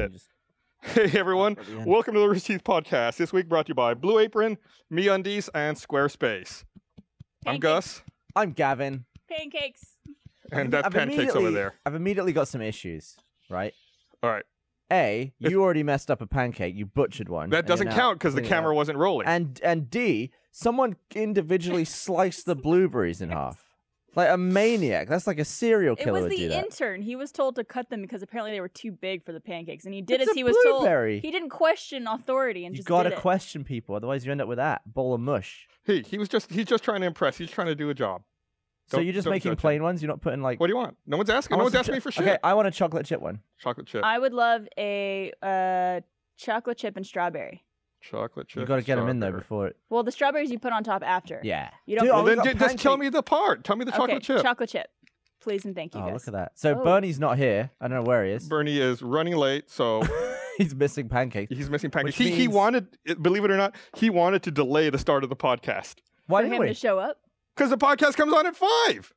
it. Hey everyone, welcome to the Rooster Teeth Podcast. This week brought to you by Blue Apron, Me Undies, and Squarespace. Pancakes. I'm Gus. I'm Gavin. Pancakes. And that pancakes over there. I've immediately got some issues, right? All right. A, you already messed up a pancake. You butchered one. That doesn't count because the camera wasn't rolling. And D, someone individually sliced the blueberries in half. Like a maniac. That's like a serial killer. It was the intern. He was told to cut them because apparently they were too big for the pancakes, and he did as he was told. He didn't question authority and just did it. You gotta question people, otherwise you end up with that bowl of mush. He was just trying to impress. He's trying to do a job. So you're just making plain ones. You're not putting like. What do you want? No one's asking. No one's asking me for shit. Okay, I want a chocolate chip one. Chocolate chip. I would love a chocolate chip and strawberry. Chocolate chip. You got to get them in there before it. Well, the strawberries you put on top after. Yeah. You don't. Dude, well, then just tell me the part. Tell me the chocolate chip. Chocolate chip, please and thank you. Oh, guys. Look at that. So Bernie's not here. I don't know where he is. Bernie is running late, so he's missing pancakes. He's missing pancakes. He wanted, believe it or not, he wanted to delay the start of the podcast. Why didn't we? For him to show up. Because the podcast comes on at 5.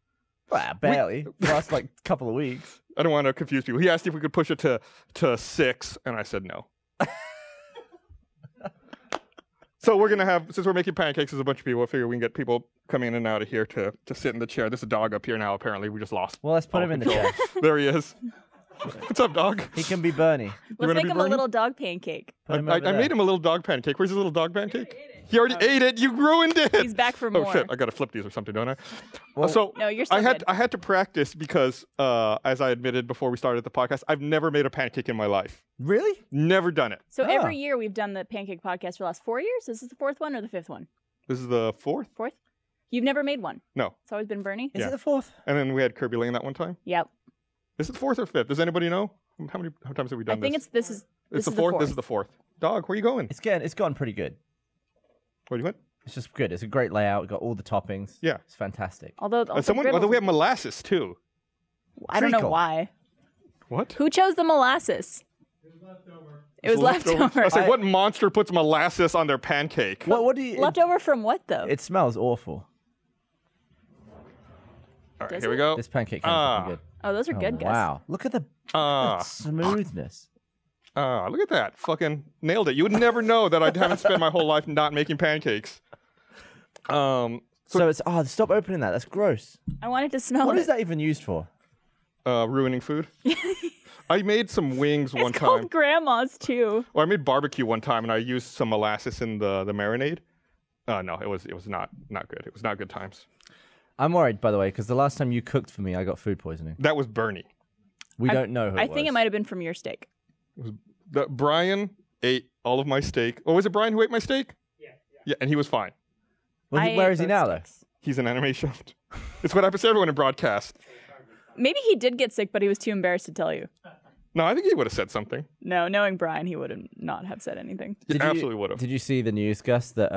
Well, barely. Last like a couple of weeks. I don't want to confuse people. He asked if we could push it to 6, and I said no. So we're gonna have, since we're making pancakes, there's a bunch of people. I figure we can get people coming in and out of here to sit in the chair. There's a dog up here now. Apparently, we just lost. Well, let's put him in the chair. There he is. What's up, dog? He can be Bernie. Let's make him a little dog pancake. I made him a little dog pancake. Where's his little dog pancake? He already ate it. You ruined it. He's back for more. Oh shit! I gotta flip these or something, don't I? Well, so no, you're still good. I had to practice because, as I admitted before we started the podcast, I've never made a pancake in my life. Really? Never done it. So every year we've done the pancake podcast for the last 4 years. Is this the fourth one or the fifth one? This is the fourth. Fourth. You've never made one. No. It's always been Bernie. Is it the fourth? And then we had Kirby Lane that one time. Yep. Is it the fourth or fifth? Does anybody know? How many times have we done this? I think this is the fourth. This is the fourth. Dog, where are you going? It's gone pretty good. What do you want? It's just good. It's a great layout. It's got all the toppings. Yeah. It's fantastic. Although we have molasses too. I don't know why. What? Who chose the molasses? It was leftover. It was leftover. I was like, what monster puts molasses on their pancake? What do you leftover from what though? It smells awful. All right, here we go. This pancake comes out good. Oh, those are good, guys. Wow. Look at the smoothness. Look at that. Fucking nailed it. You would never know that I haven't spent my whole life not making pancakes. So it's... Oh, stop opening that. That's gross. I wanted to smell What is that even used for? Ruining food. I made some wings one time. It's called grandma's, too. Well, I made barbecue one time, and I used some molasses in the marinade. No, it was not good. It was not good times. I'm worried, by the way, because the last time you cooked for me, I got food poisoning. That was Bernie. I don't know who it was. I think it might have been from your steak. It was Brian ate all of my steak. Oh, was it Brian who ate my steak? Yeah, and he was fine. Well, where is he now, though? He's in animation. It's what happens to everyone in broadcast. Maybe he did get sick, but he was too embarrassed to tell you. No, I think he would have said something. No, knowing Brian, he would not have said anything. He absolutely would have. Did you see the news, Gus, that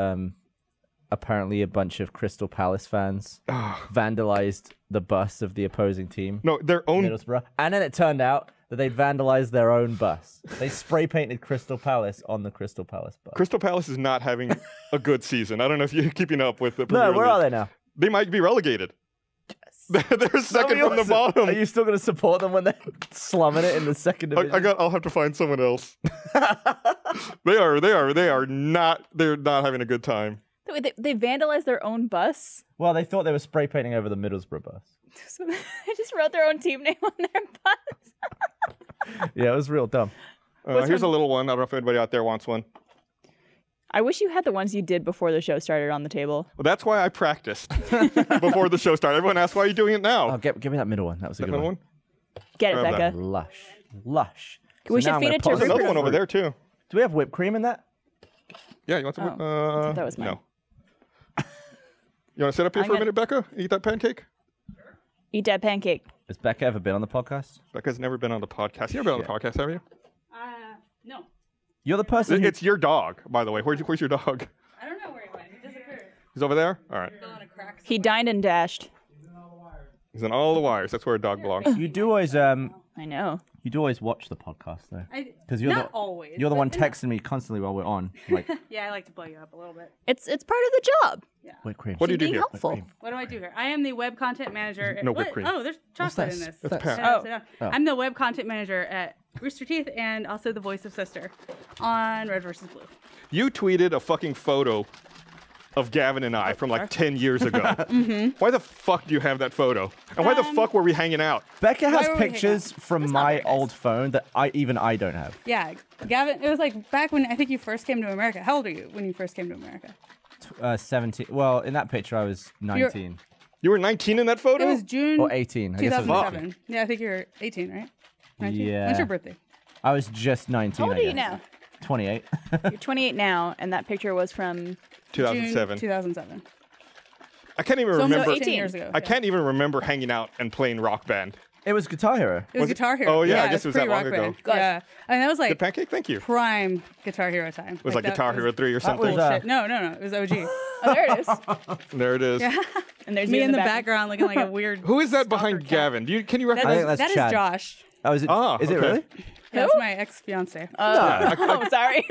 apparently a bunch of Crystal Palace fans vandalized the bus of the opposing team? No, their own. Middlesbrough. And then it turned out that they vandalized their own bus. They spray painted Crystal Palace on the Crystal Palace bus. Crystal Palace is not having a good season. I don't know if you're keeping up with the Premier League. Where are they now? They might be relegated. Yes. They're second from the bottom. Are you still going to support them when they're slumming it in the second division? I'll have to find someone else. They're not having a good time. They vandalized their own bus? Well, they thought they were spray painting over the Middlesbrough bus. So they just wrote their own team name on their bus. Yeah, it was real dumb. Here's a little one. I don't know if anybody out there wants one. I wish you had the ones you did before the show started on the table. Well, that's why I practiced before the show started. Everyone asked, why are you doing it now? Oh, give me that middle one. That was a good one. Get it, Becca. Lush. We should feed it to her. There's another one over there, too. Do we have whipped cream in that? Yeah, you want some? That was mine. No. You want to sit up here for a minute, Becca? Eat that pancake? Eat that pancake. Has Becca ever been on the podcast? Becca's never been on the podcast. You ever been on the podcast, have you? No. You're the person It's your dog, by the way. Where's your dog? I don't know where he went. He disappeared. He's over there? All right. He dined and dashed. He's in all the wires. He's in all the wires. That's where a dog belongs. You do always... I know. You do always watch the podcast, though. Not always. You're the one texting me constantly while we're on. Like, yeah, I like to blow you up a little bit. It's part of the job. Yeah. What do you do here? What do I do here? I am the web content manager. There's chocolate in this. That's a parent. I'm the web content manager at Rooster Teeth, and also the voice of Sister on Red vs. Blue. You tweeted a fucking photo of Gavin and I from like 10 years ago. Mm-hmm. Why the fuck do you have that photo? And why the fuck were we hanging out? Becca has pictures from my old phone that I don't have. Yeah, Gavin, it was like back when I think you first came to America. How old were you when you first came to America? 17. Well, in that picture I was 19. You were 19 in that photo? It was June or 18. 2007. I guess. Yeah, I think you were 18, right? 19? Yeah. When's your birthday? I was just 19. How old are you now? 28. You're 28 now, and that picture was from 2007. June 2007. I can't even remember. 18 years ago. I can't even remember hanging out and playing Rock Band. It was Guitar Hero. It was Guitar Hero. Oh yeah, I guess it was that long ago. Yeah, I mean that was like the pancake. Thank you. Prime Guitar Hero time. It was like Guitar Hero 3 or something. No. It was OG. Oh, there it is. There it is. Yeah. And there's me in the background looking like a weird. Who is that behind Gavin? Can you recognize? That is Josh. Oh, is it? Oh, is it really? That's my ex-fiance. No. Oh, sorry.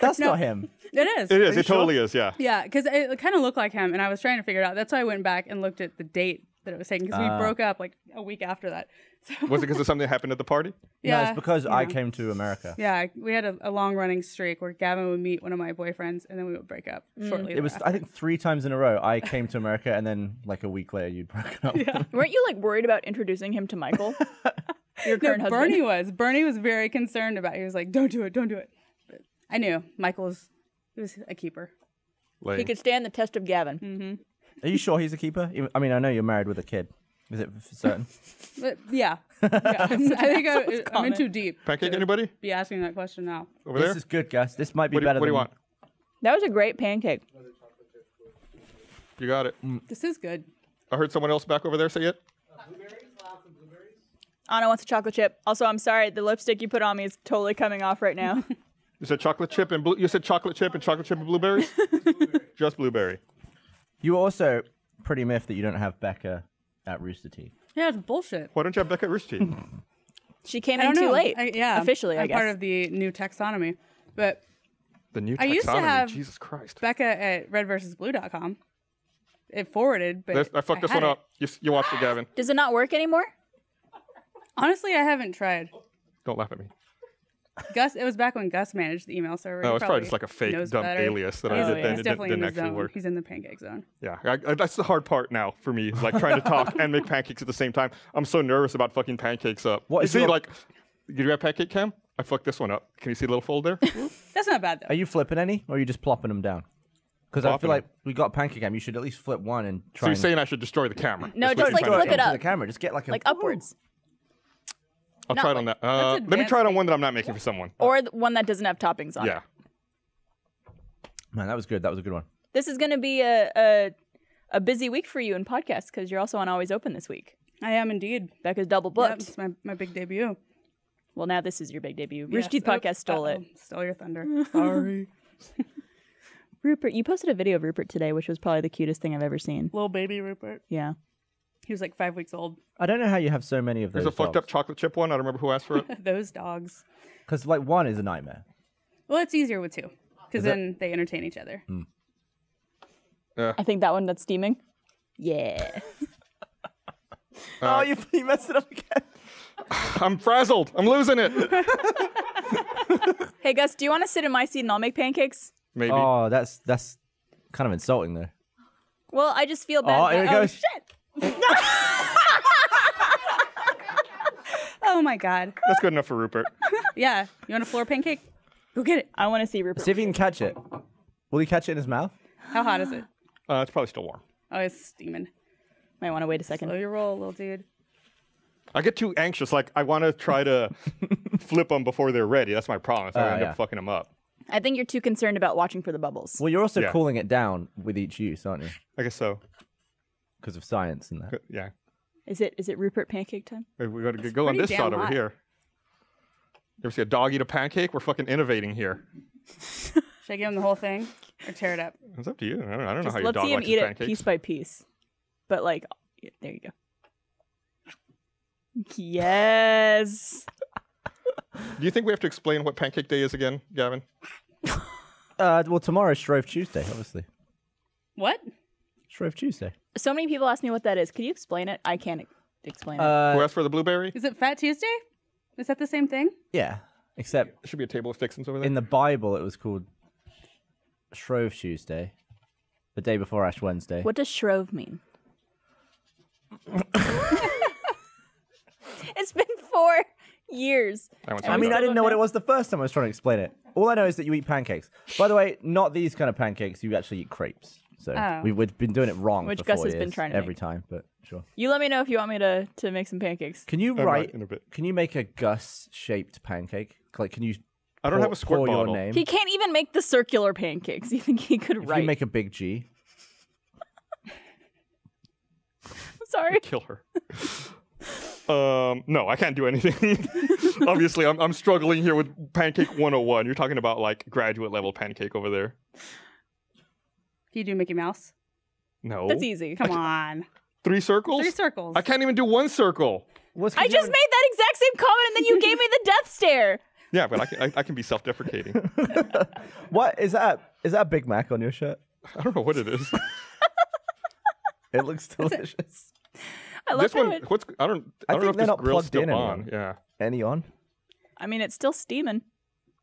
That's not him. It is. It is. It totally is, yeah. Yeah, because it kind of looked like him, and I was trying to figure it out. That's why I went back and looked at the date that it was taken, because we broke up like a week after that. So. Was it because of something that happened at the party? Yeah. No, it's because I came to America. Yeah, we had a long-running streak where Gavin would meet one of my boyfriends, and then we would break up shortly. It was, I think, 3 times in a row. I came to America, and then like a week later, you'd broken up. Yeah. Weren't you like worried about introducing him to Michael? Your current husband? Burnie was. Burnie was very concerned about it. He was like, don't do it, don't do it. But I knew. He was a keeper. Lame. He could stand the test of Gavin. Mm-hmm. Are you sure he's a keeper? I mean, I know you're married with a kid. Is it certain? Yeah. I think I'm in too deep. Pancake, anybody? Be asking that question now. Over there? This is good, Gus. This might be better than... What do you want? That was a great pancake. You got it. Mm. This is good. I heard someone else back over there say it. Blueberries? Anna wants a chocolate chip. Also, I'm sorry, the lipstick you put on me is totally coming off right now. You said chocolate chip and blue. You said chocolate chip and blueberries. Just blueberry. You also pretty miffed that you don't have Becca at Rooster Teeth. Yeah, it's bullshit. Why don't you have Becca at Rooster Teeth? She came in too late. Officially, I guess. Part of the new taxonomy, but the new taxonomy. I used to have Jesus Christ Becca at redvsblue.com. It forwarded, but I fucked this one up. You watched it, Gavin. Does it not work anymore? Honestly, I haven't tried. Don't laugh at me. Gus, it was back when Gus managed the email server. No, it's probably just like a fake dumb alias that I did. Then it didn't actually work. He's in the pancake zone. Yeah, that's the hard part now for me, like trying to talk and make pancakes at the same time. I'm so nervous about fucking pancakes up. What, you see, like, did you have pancake cam? I fucked this one up. Can you see the little fold there? That's not bad, though. Are you flipping any, or are you just plopping them down? Because I feel like we got pancake cam. You should at least flip one and try. So you're saying I should destroy the camera? No, just like flip it up. The camera, just get like upwards. I'll try it on that. Let me try it on one that I'm not making for someone. Or the one that doesn't have toppings on it. Yeah. Man, that was good. That was a good one. This is going to be a busy week for you in podcasts because you're also on Always Open this week. I am indeed. Becca's double booked. It's my big debut. Well, now this is your big debut. Rooster Teeth Podcast stole it. Stole your thunder. Sorry. Rupert, you posted a video of Rupert today, which was probably the cutest thing I've ever seen. Little baby Rupert. Yeah. He was like 5 weeks old. I don't know how you have so many of those. There's a fucked up chocolate chip one. I don't remember who asked for it. Those dogs. Because like one is a nightmare. Well, it's easier with two. Because then they entertain each other. Mm. I think that one that's steaming. Yeah. Oh, you messed it up again. I'm frazzled. I'm losing it. Hey, Gus, do you want to sit in my seat and I'll make pancakes? Maybe. Oh, that's kind of insulting though. Well, I just feel bad. Oh, here it goes. Shit. Oh my god. That's good enough for Rupert. Yeah. You want a floor pancake? Go get it. I want to see Rupert. See if he can catch it. Will he catch it in his mouth? How hot is it? It's probably still warm. Oh, it's steaming. Might want to wait a second. Slow your roll, little dude. I get too anxious. Like, I want to try to flip them before they're ready. That's my problem. So I end up fucking them up. I think you're too concerned about watching for the bubbles. Well, you're also cooling it down with each use, aren't you? I guess so. Because of science and that. Yeah. Is it Rupert pancake time? We got to go on this side over here. You ever see a dog eat a pancake? We're fucking innovating here. Should I give him the whole thing or tear it up? It's up to you. I don't know how your dog likes pancakes. Let's see him eat it piece by piece. But like, there you go. Yes. Do you think we have to explain what Pancake Day is again, Gavin? Well, tomorrow is Shrove Tuesday, obviously. What? Shrove Tuesday. So many people ask me what that is. Could you explain it? I can't explain it. Who asked for the blueberry? Is it Fat Tuesday? Is that the same thing? Yeah, except there should be a table of fixings over there. In the Bible, it was called Shrove Tuesday, the day before Ash Wednesday. What does Shrove mean? It's been 4 years. I mean, I didn't know what it was the first time I was trying to explain it. All I know is that you eat pancakes. By the way, not these kind of pancakes. You actually eat crepes. So we've been doing it wrong for 4 years. Which Gus has been trying to every time, but sure. You let me know if you want me to make some pancakes. Can you write? Can you make a Gus-shaped pancake? Like, can you? I don't have a squirt bottle. Your name? He can't even make the circular pancakes. You think he could write? If you make a big G. I'm sorry. Kill her. No, I can't do anything. Obviously, I'm struggling here with pancake 101. You're talking about like graduate level pancake over there. Can you do Mickey Mouse? No. That's easy. Come on. 3 circles? 3 circles. I can't even do 1 circle. I just made that exact same comment and then you gave me the death stare. Yeah, but I can be self-deprecating. What is that? Is that a Big Mac on your shirt? I don't know what it is. It looks delicious. I love this one. I don't know if this grill's still on. Yeah. Any on? I mean, it's still steaming.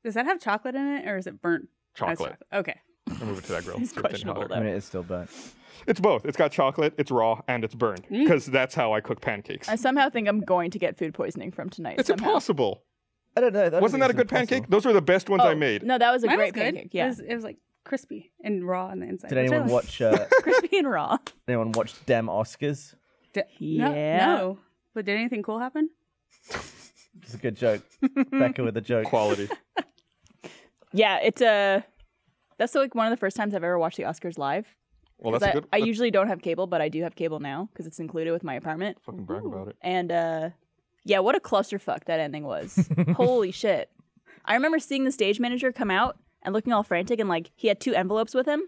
Does that have chocolate in it or is it burnt? Chocolate. Okay. I'll move it to that grill. It's questionable. I mean, it's still burnt. It's both. It's got chocolate, it's raw, and it's burned. Because that's how I cook pancakes. I somehow think I'm going to get food poisoning from tonight. It's impossible. I don't know. Wasn't that a good pancake? Those were the best ones I made. No, that was a great pancake. Yeah. It was like crispy and raw on the inside. Did anyone watch... crispy and raw. Did anyone watch Dem Oscars? No. But did anything cool happen? It's a good joke. Becca with a joke. Quality. Yeah, it's a... That's like one of the first times I've ever watched the Oscars live. Well, that's good. I usually don't have cable, but I do have cable now because it's included with my apartment. Fucking brag about it. And yeah, what a clusterfuck that ending was. Holy shit. I remember seeing the stage manager come out and looking all frantic and like he had 2 envelopes with him.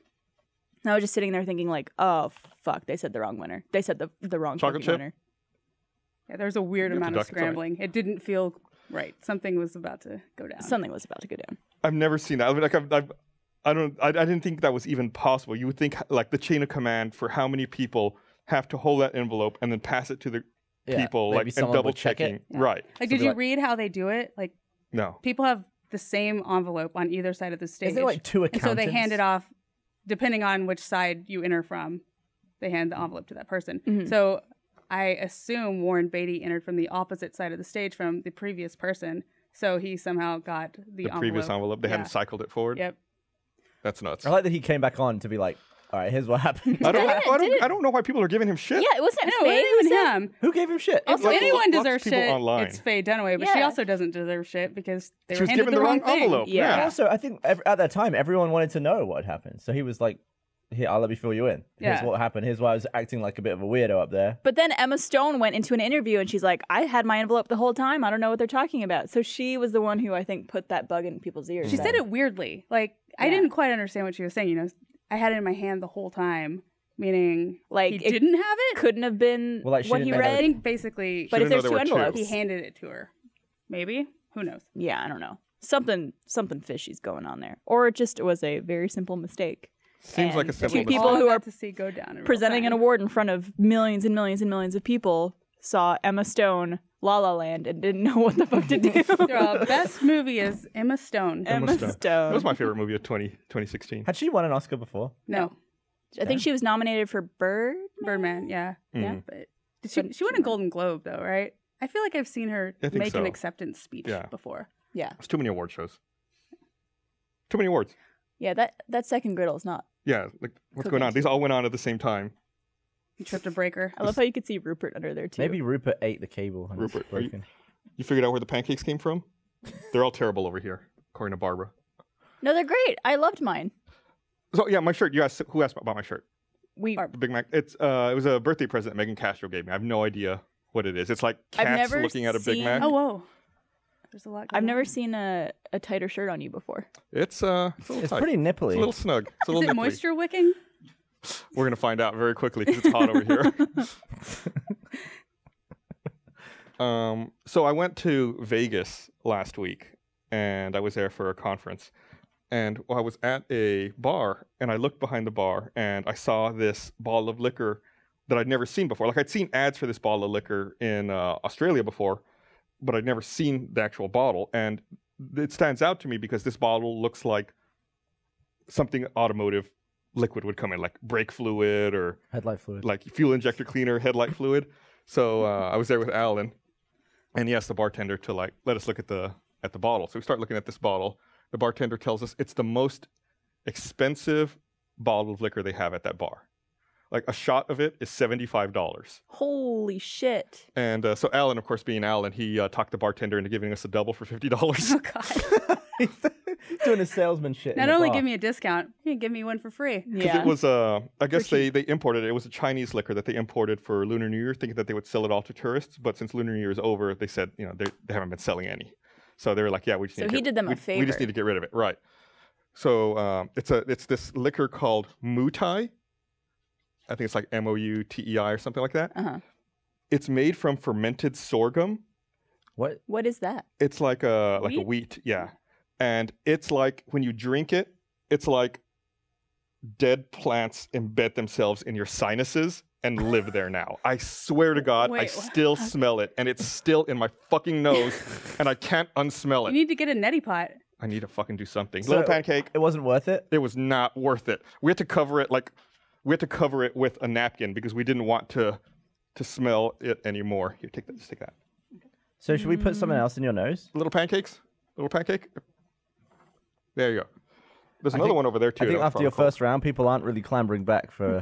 And I was just sitting there thinking like, oh, fuck, they said the wrong winner. They said the wrong fucking winner. Yeah, there was a weird amount of scrambling. It didn't feel right. Something was about to go down. Something was about to go down. I've never seen that. Like, I didn't think that was even possible. You would think like the chain of command for how many people have to hold that envelope and then pass it to the people, like and double checking, right? Like, did you read how they do it? Like, no, people have the same envelope on either side of the stage. Is there like 2 accountants? And so they hand it off, depending on which side you enter from. They hand the envelope to that person. Mm-hmm. So I assume Warren Beatty entered from the opposite side of the stage from the previous person. So he somehow got the envelope. Previous envelope. They hadn't cycled it forward. Yep. That's nuts. I like that he came back on to be like, all right, here's what happened. I don't know why people are giving him shit. Yeah, it wasn't Faye. It was him. Who gave him shit? Also, like, anyone deserves shit. Online. It's Faye Dunaway, but she also doesn't deserve shit because they were handed the wrong envelope. Yeah. Yeah. Also, I think at that time, everyone wanted to know what happened. So he was like, here, I'll let me fill you in. Here's what happened. Here's why I was acting like a bit of a weirdo up there. But then Emma Stone went into an interview and she's like, I had my envelope the whole time. I don't know what they're talking about. So she was the one who I think put that bug in people's ears. She said it weirdly. Like, I didn't quite understand what she was saying. You know, I had it in my hand the whole time, meaning like he didn't have it. Couldn't have been what he read. I think basically, but if there's 2 envelopes, he handed it to her. Maybe, who knows? Yeah, I don't know. Something fishy's going on there, or it just was a very simple mistake. Seems like a simple mistake. 2 people who are presenting an award in front of millions and millions and millions of people saw Emma Stone, La La Land, and didn't know what the fuck to do. The best movie is Emma Stone. Emma Stone. That was my favorite movie of 2016. Had she won an Oscar before? No. I think she was nominated for Birdman, yeah. Mm. Yeah, but she won a Golden Globe, though, right? I feel like I've seen her make an acceptance speech before. Yeah. It's too many award shows. Too many awards. Yeah, that second griddle is not. Yeah, like, what's going on? These all went on at the same time. You tripped a breaker. I love how you could see Rupert under there, too. Maybe Rupert ate the cable. Rupert, you figured out where the pancakes came from? They're all terrible over here, according to Barbara. No, they're great. I loved mine. So, yeah, my shirt. Who asked about my shirt? The Big Mac. It was a birthday present Megan Castro gave me. I have no idea what it is. It's like cats looking at a Big Mac. Oh, whoa. There's a lot going on. I've never seen a tighter shirt on you before. It's tight. Pretty nipply. It's a little snug. It's a little nipply. Moisture wicking? We're going to find out very quickly because it's hot over here. So I went to Vegas last week, and I was there for a conference. And I was at a bar, and I looked behind the bar, and I saw this bottle of liquor that I'd never seen before. Like, I'd seen ads for this bottle of liquor in Australia before, but I'd never seen the actual bottle. And it stands out to me because this bottle looks like something automotive liquid would come in, like brake fluid or headlight fluid, like fuel injector cleaner, headlight fluid. So I was there with Alan, and he asked the bartender to like let us look at the bottle. So we start looking at this bottle. The bartender tells us it's the most expensive bottle of liquor they have at that bar. Like a shot of it is $75. Holy shit. And so Alan, of course, being Alan, he talked the bartender into giving us a double for $50. Oh, God. He's doing his salesman shit. Not only give me a discount, you give me one for free. Yeah. It was, I guess they imported it. It was a Chinese liquor that they imported for Lunar New Year, thinking that they would sell it all to tourists. But since Lunar New Year is over, they said, you know, they haven't been selling any. So they were like, yeah, we just need to get rid of it. So he did them a favor. We just need to get rid of it. Right. So it's this liquor called Moutai. I think it's like M-O-U-T-E-I or something like that. Uh-huh. It's made from fermented sorghum. What? What is that? It's like a wheat, yeah. And it's like when you drink it, it's like dead plants embed themselves in your sinuses and live there now. I swear to God, wait, I still smell it, and it's still in my fucking nose, and I can't unsmell it. You need to get a neti pot. I need to fucking do something. So Little Pancake. It wasn't worth it? It was not worth it. We had to cover it like... We had to cover it with a napkin because we didn't want to smell it anymore. Here, take that. Just take that. So should we put something else in your nose? Little Pancakes? Little Pancake? There you go. There's another one over there, too. I think after your first round, people aren't really clambering back for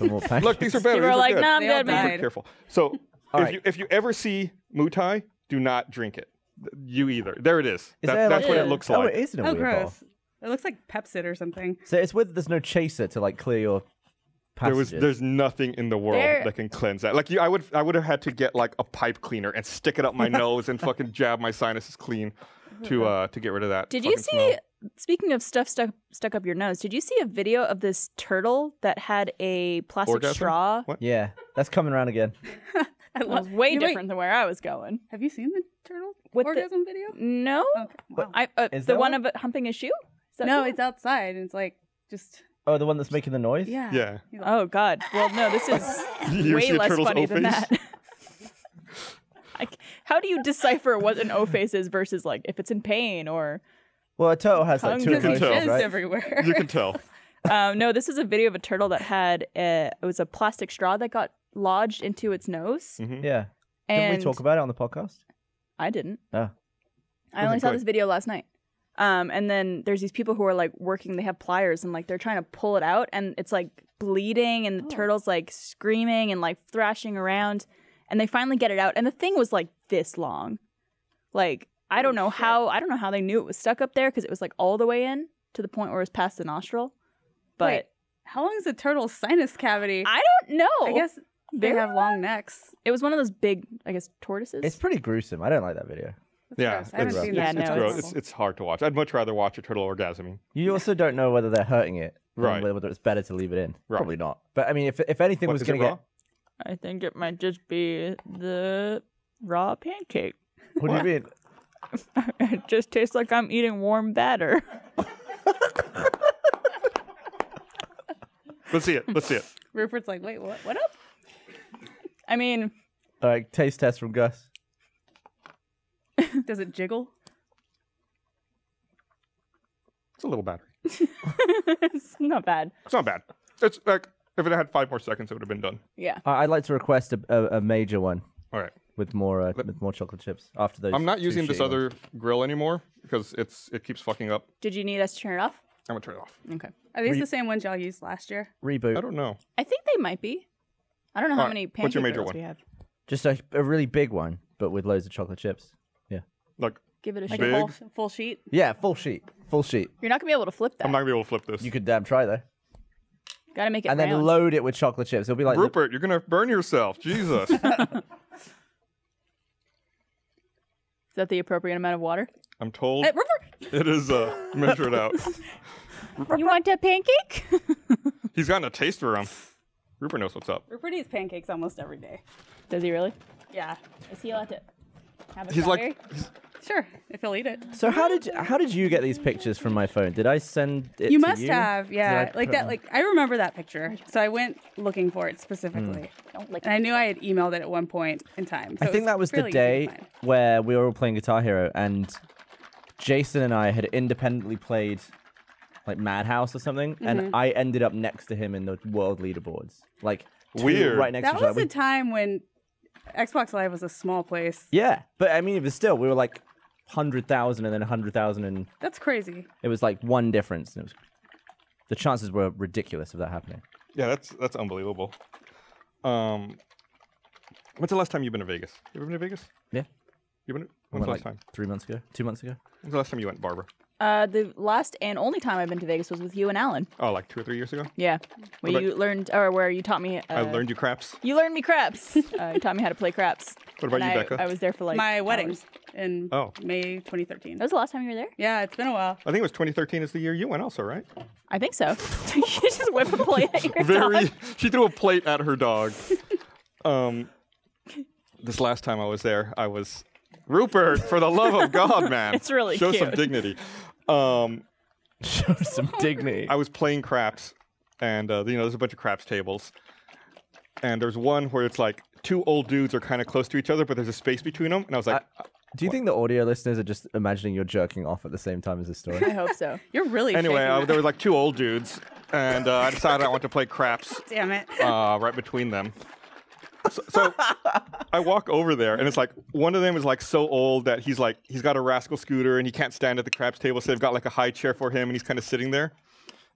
more pancakes. Look, these are better. People are like, nah, I'm good, man. Be careful. So if you ever see Moutai, do not drink it. You either. There it is. That's what it looks like. Oh, it is in a weird bottle. It looks like Pepsi or something. So it's weird that there's no chaser to like clear your... Passages. There's nothing in the world that can cleanse that. Like I would have had to get like a pipe cleaner and stick it up my nose and fucking jab my sinuses clean to get rid of that. Did you see? Smell. Speaking of stuff stuck up your nose, did you see a video of this turtle that had a plastic straw? What? Yeah, that's coming around again. That was way different than where I was going. Have you seen the turtle orgasm video? No. Okay. Wow. Is the one of it humping a shoe? No, it's outside and it's like just. Oh, the one that's making the noise? Yeah. Yeah. Oh, God. Well, no, this is way less funny than that. How do you decipher what an O-face is versus, like, if it's in pain or... Well, a turtle has, like, two emotions, right? Everywhere. You can tell. No, this is a video of a turtle that had... it was a plastic straw that got lodged into its nose. Mm-hmm. Yeah. Didn't we talk about it on the podcast? I didn't. Oh. I only saw this video last night. And then there's these people who are like working, they have pliers and like they're trying to pull it out and it's like bleeding and the turtle's like screaming and like thrashing around and they finally get it out. And the thing was like this long. Like, I don't know how they knew it was stuck up there because it was like all the way in to the point where it was past the nostril. But wait, how long is a turtle's sinus cavity? I don't know. I guess they have long necks. It was one of those big, I guess, tortoises. It's pretty gruesome. I don't like that video. That's gross. It's hard to watch. I'd much rather watch a turtle orgasming. You also don't know whether they're hurting it, right? Whether it's better to leave it in, right. Probably not. But I mean, if anything was going to get, I think it might just be the raw pancake. What do you mean? It just tastes like I'm eating warm batter. Let's see it. Rupert's like, wait, what up? I mean, all right, taste test from Gus. Does it jiggle? It's a little battery. It's not bad. It's like if it had 5 more seconds, it would have been done. Yeah. I'd like to request a major one. All right. With more chocolate chips after those. I'm not using this other grill anymore because it keeps fucking up. Did you need us to turn it off? I'm gonna turn it off. Okay. Are these the same ones y'all used last year? Reboot. I don't know. I think they might be. I don't know how many pancake grills we have. Just a really big one, but with loads of chocolate chips. Like, give it a shot. Full sheet? Yeah, full sheet. You're not going to be able to flip that. I'm not going to be able to flip this. You could damn try, though. Got to make it and round. Then load it with chocolate chips. It'll be like... Rupert, you're going to burn yourself. Jesus. Is that the appropriate amount of water? I'm told... Rupert! It is, measure it out. You want a pancake? He's gotten a taste for him. Rupert knows what's up. Rupert eats pancakes almost every day. Does he really? Yeah. Is he allowed to... He's like, Sure, if he'll eat it. So how did you get these pictures from my phone? Did I send it to you? You must have, yeah. Like that, like I remember that picture. So I went looking for it specifically. And I knew I had emailed it at one point in time. So I think that was the day where we were all playing Guitar Hero and Jason and I had independently played like Madhouse or something, and I ended up next to him in the world leaderboards. Like weird. Right next to each other. That was the time when Xbox Live was a small place. Yeah, but I mean, it was still, we were like 100,000 and then 100,000 and... That's crazy. It was like one difference. And it was, the chances were ridiculous of that happening. Yeah, that's unbelievable. When's the last time you've been to Vegas? You ever been to Vegas? Yeah. You been? When's the last time? 3 months ago? 2 months ago? When's the last time you went, Barbara? The last and only time I've been to Vegas was with you and Alan. Oh, like 2 or 3 years ago? Yeah. Where you learned, or where you taught me... I learned you craps. You learned me craps. You taught me how to play craps. What about you, Becca? I was there for like... My wedding in May 2013. That was the last time you were there? Yeah, it's been a while. I think it was 2013 is the year you went also, right? I think so. You just whip a plate at your dog. She threw a plate at her dog. This last time I was there, I was... Rupert, for the love of God, man. It's really cute. Show some dignity. Show some dignity. I was playing craps, and you know, there's a bunch of craps tables, and there's one where it's like two old dudes are kind of close to each other, but there's a space between them, and I was like, "Do you think the audio listeners are just imagining you're jerking off at the same time as this story?" I hope so. You're really anyway. There was like two old dudes, and I decided I want to play craps. Damn it! Right between them. So I walk over there, and it's like one of them is like so old that he's got a rascal scooter and he can't stand at the craps table, so they've got like a high chair for him, and he's kind of sitting there.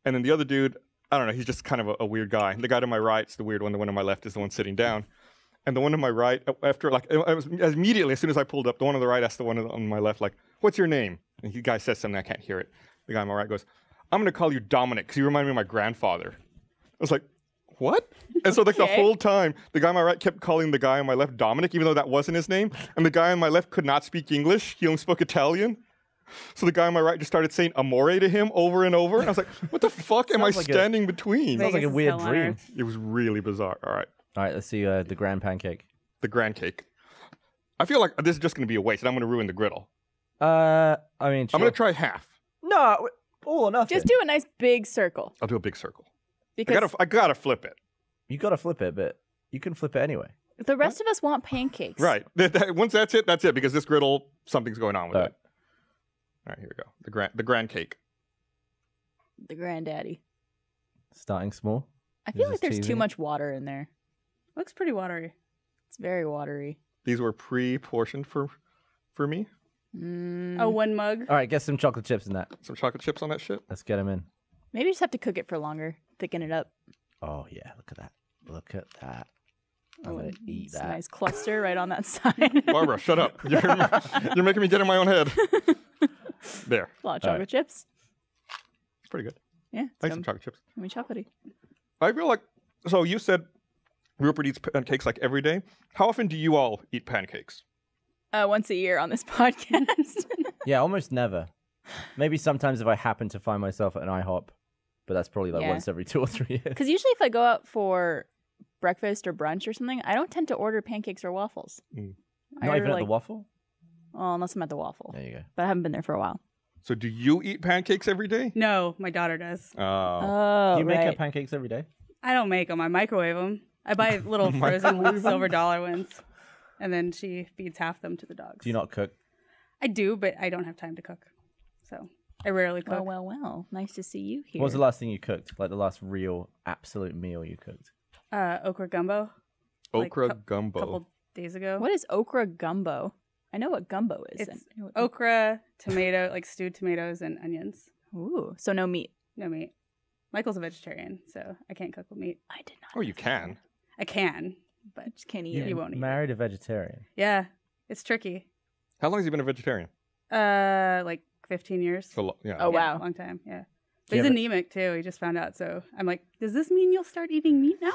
And then the other dude, I don't know, he's just kind of a weird guy. The guy to my right's the weird one. The one on my left is the one sitting down. And the one on my right, after like I was immediately as soon as I pulled up, the one on the right asked the one on my left, like, "What's your name?" And the guy says something I can't hear it. The guy on my right goes, "I'm gonna call you Dominic because you remind me of my grandfather." I was like, "What?" And so like the whole time, the guy on my right kept calling the guy on my left Dominic, even though that wasn't his name. And the guy on my left could not speak English. He only spoke Italian. So the guy on my right just started saying amore to him over and over. And I was like, what the fuck am I standing between? Sounds like a weird dream. It was really bizarre. All right, let's see the grand pancake. The grand cake. I feel like this is just going to be a waste, and I'm going to ruin the griddle. I mean, sure. I'm going to try half. No, all or nothing. Just do a nice big circle. I'll do a big circle. Because I gotta flip it. You gotta flip it, but you can flip it anyway. The rest of us want pancakes. Right. Once that's it, because this griddle, something's going on with it. All right, here we go. The grand cake. The granddaddy. Starting small. I feel like there's too much water in there. It looks pretty watery. It's very watery. These were pre-portioned for me. Oh, one mug. All right, get some chocolate chips in that. Some chocolate chips on that shit? Let's get them in. Maybe you just have to cook it for longer. Thicken it up. Oh, yeah. Look at that. Look at that. I'm going to eat that. Nice cluster right on that side. Barbara, shut up. You're making me get in my own head. There. A lot of chocolate chips. It's pretty good. Yeah. I like some chocolate chips. I mean, chocolatey. I feel like, so you said Rupert eats pancakes like every day. How often do you all eat pancakes? Once a year on this podcast. Yeah, almost never. Maybe sometimes if I happen to find myself at an IHOP. But that's probably like once every 2 or 3 years. Because usually if I go out for breakfast or brunch or something, I don't tend to order pancakes or waffles. Not even at the waffle? Oh, unless I'm at the waffle. There you go. But I haven't been there for a while. So do you eat pancakes every day? No, my daughter does. Oh. Do you make her pancakes every day? I don't make them. I microwave them. I buy little frozen silver dollar ones. And then she feeds half them to the dogs. Do you not cook? I do, but I don't have time to cook. So... I rarely cook. Well. Nice to see you here. What was the last thing you cooked? Like the last real, absolute meal you cooked? Okra gumbo. Okra gumbo. A couple days ago. What is okra gumbo? I know what gumbo is. It's okra, tomato, like stewed tomatoes and onions. Ooh. So no meat. No meat. Michael's a vegetarian, so I can't cook with meat. I did not. Oh, you can. Meat. I can, but just can't eat it. You won't eat it. Married a vegetarian. Yeah. It's tricky. How long has he been a vegetarian? Like 15 years. So, yeah. Oh, wow. Yeah, long time, yeah. But he's anemic, too. He just found out. So I'm like, does this mean you'll start eating meat now?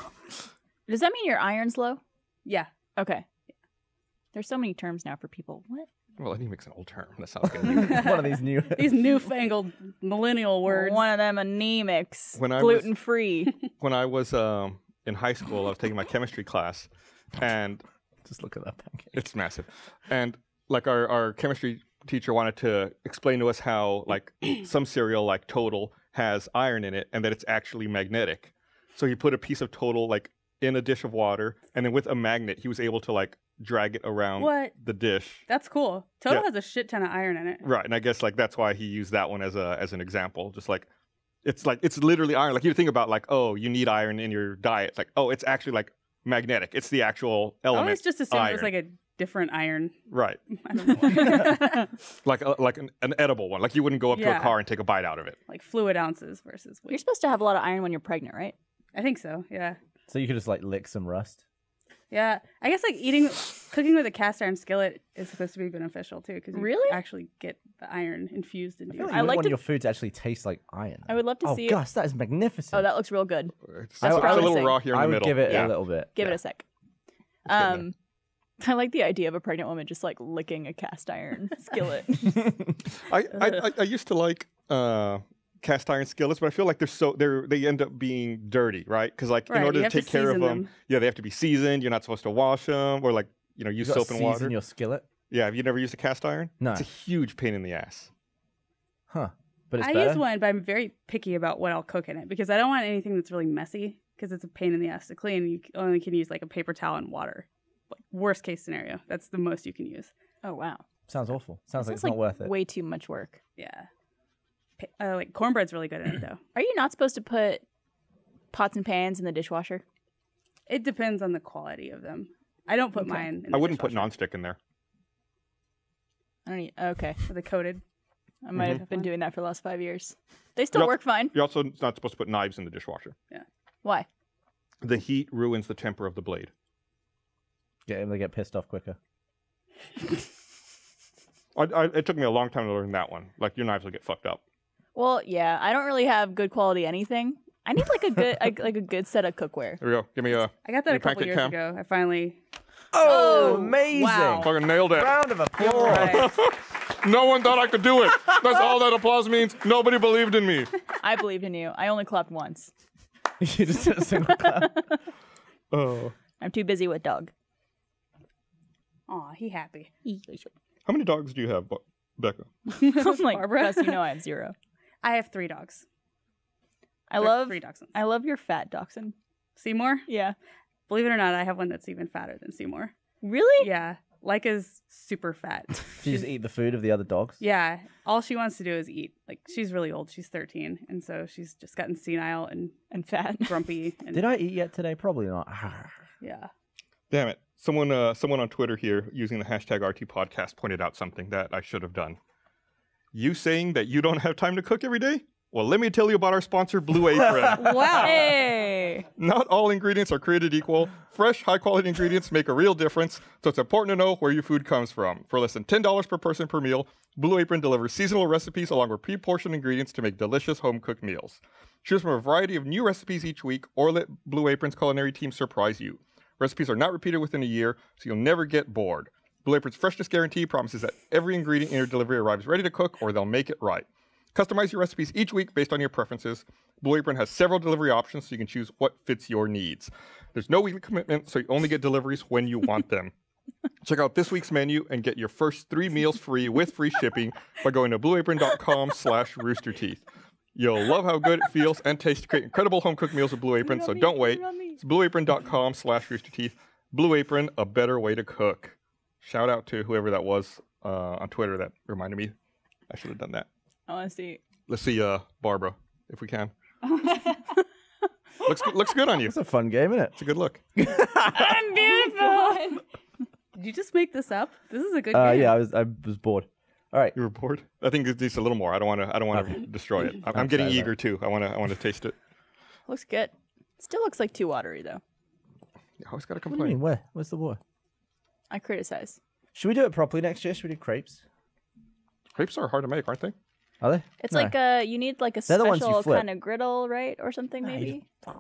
Does that mean your iron's low? Yeah. Okay. Yeah. There's so many terms now for people. What? Well, anemic's an old term. That sounds good. One of these new... These newfangled millennial words. One of them anemics. Gluten-free. When I was in high school, I was taking my chemistry class, and... Just look at that pancake. It's massive. And, like, our chemistry... teacher wanted to explain to us how, like, some cereal, like Total, has iron in it and that it's actually magnetic. So he put a piece of Total, like, in a dish of water, and then with a magnet, he was able to, like, drag it around the dish. That's cool. Total has a shit ton of iron in it. Right, and I guess, like, that's why he used that one as an example. Just, like, it's literally iron. Like, you think about, like, oh, you need iron in your diet. It's like, oh, it's actually, like, magnetic. It's the actual element. I always just assumed it was, like, a different iron. Right. I don't know. like an edible one. Like, you wouldn't go up to a car and take a bite out of it. Like, fluid ounces versus weight. You're supposed to have a lot of iron when you're pregnant, right? I think so, yeah. So you could just, like, lick some rust? Yeah. I guess, like, cooking with a cast iron skillet is supposed to be beneficial, too, because you actually get the iron infused into it. I like your food to actually taste like iron. I would love to see it. Oh, gosh, that is magnificent. Oh, that looks real good. It's a little raw here in the middle. I would give it a little bit. Give it a sec. I like the idea of a pregnant woman just, like, licking a cast iron skillet. I used to like... cast iron skillets, but I feel like they end up being dirty, right? Because like in order to take care of them, they have to be seasoned. You're not supposed to wash them or like use soap and water. Season your skillet. Yeah, have you never used a cast iron? No, it's a huge pain in the ass. Huh? But I use one, but I'm very picky about what I'll cook in it because I don't want anything that's really messy because it's a pain in the ass to clean. You only can use like a paper towel and water. Like, worst case scenario, that's the most you can use. Oh wow, sounds awful. Sounds like it's not worth it. Way too much work. Yeah. Like cornbread's really good in it though. Are you not supposed to put pots and pans in the dishwasher? It depends on the quality of them. I don't put mine in the dishwasher. Put nonstick in there. I don't need Are they coated? I might have been doing that for the last 5 years. They still work fine. You're also not supposed to put knives in the dishwasher. Yeah. Why? The heat ruins the temper of the blade. Yeah, they get pissed off quicker. It took me a long time to learn that one. Like your knives will get fucked up. Well, yeah, I don't really have good quality anything. I need like a good set of cookware. There we go. Give me a. I got that a couple years ago. I finally. Oh, amazing! Wow. Fucking nailed it. Round of applause. Right. No one thought I could do it. That's all that applause means. Nobody believed in me. I believed in you. I only clapped once. You just did a single clap. Oh. I'm too busy with Doug. Aw, he's happy. How many dogs do you have, Becca? I'm like, Barbara, Gus, I have 0. I have 3 dogs. I love your fat dachshund. Seymour? Yeah. Believe it or not, I have one that's even fatter than Seymour. Really? Yeah. Leica's super fat. She just eat the food of the other dogs? Yeah. All she wants to do is eat. Like, she's really old. She's 13. And so she's just gotten senile and fat. Grumpy. And... Did I eat yet today? Probably not. Yeah. Damn it. Someone on Twitter here using the hashtag RTPodcast pointed out something that I should have done. You saying that you don't have time to cook every day? Well, let me tell you about our sponsor, Blue Apron. Wow. Hey. Not all ingredients are created equal. Fresh, high-quality ingredients make a real difference, so it's important to know where your food comes from. For less than $10 per person per meal, Blue Apron delivers seasonal recipes along with pre-portioned ingredients to make delicious home-cooked meals. Choose from a variety of new recipes each week, or let Blue Apron's culinary team surprise you. Recipes are not repeated within a year, so you'll never get bored. Blue Apron's freshness guarantee promises that every ingredient in your delivery arrives ready to cook or they'll make it right. Customize your recipes each week based on your preferences. Blue Apron has several delivery options so you can choose what fits your needs. There's no weekly commitment, so you only get deliveries when you want them. Check out this week's menu and get your first 3 meals free with free shipping by going to blueapron.com/roosterteeth. You'll love how good it feels and tastes to create incredible home-cooked meals with Blue Apron, so don't wait. It's blueapron.com/roosterteeth. Blue Apron, a better way to cook. Shout out to whoever that was on Twitter that reminded me. I should have done that. I want to see. Let's see Barbara, if we can. Looks good on you. It's a fun game, isn't it? It's a good look. I'm beautiful. Did you just make this up? This is a good game. Yeah, I was bored. All right. You were bored? I think it needs a little more. I don't want to destroy it. I'm getting eager too. I want to taste it. Looks good. Still looks like too watery though. I always got to complain. What do you mean? Where's the water? I criticize. Should we do it properly next year? Should we do crepes? Crepes are hard to make, aren't they? Are they? It's like you need like a special kind of griddle, right? Or something maybe. You just...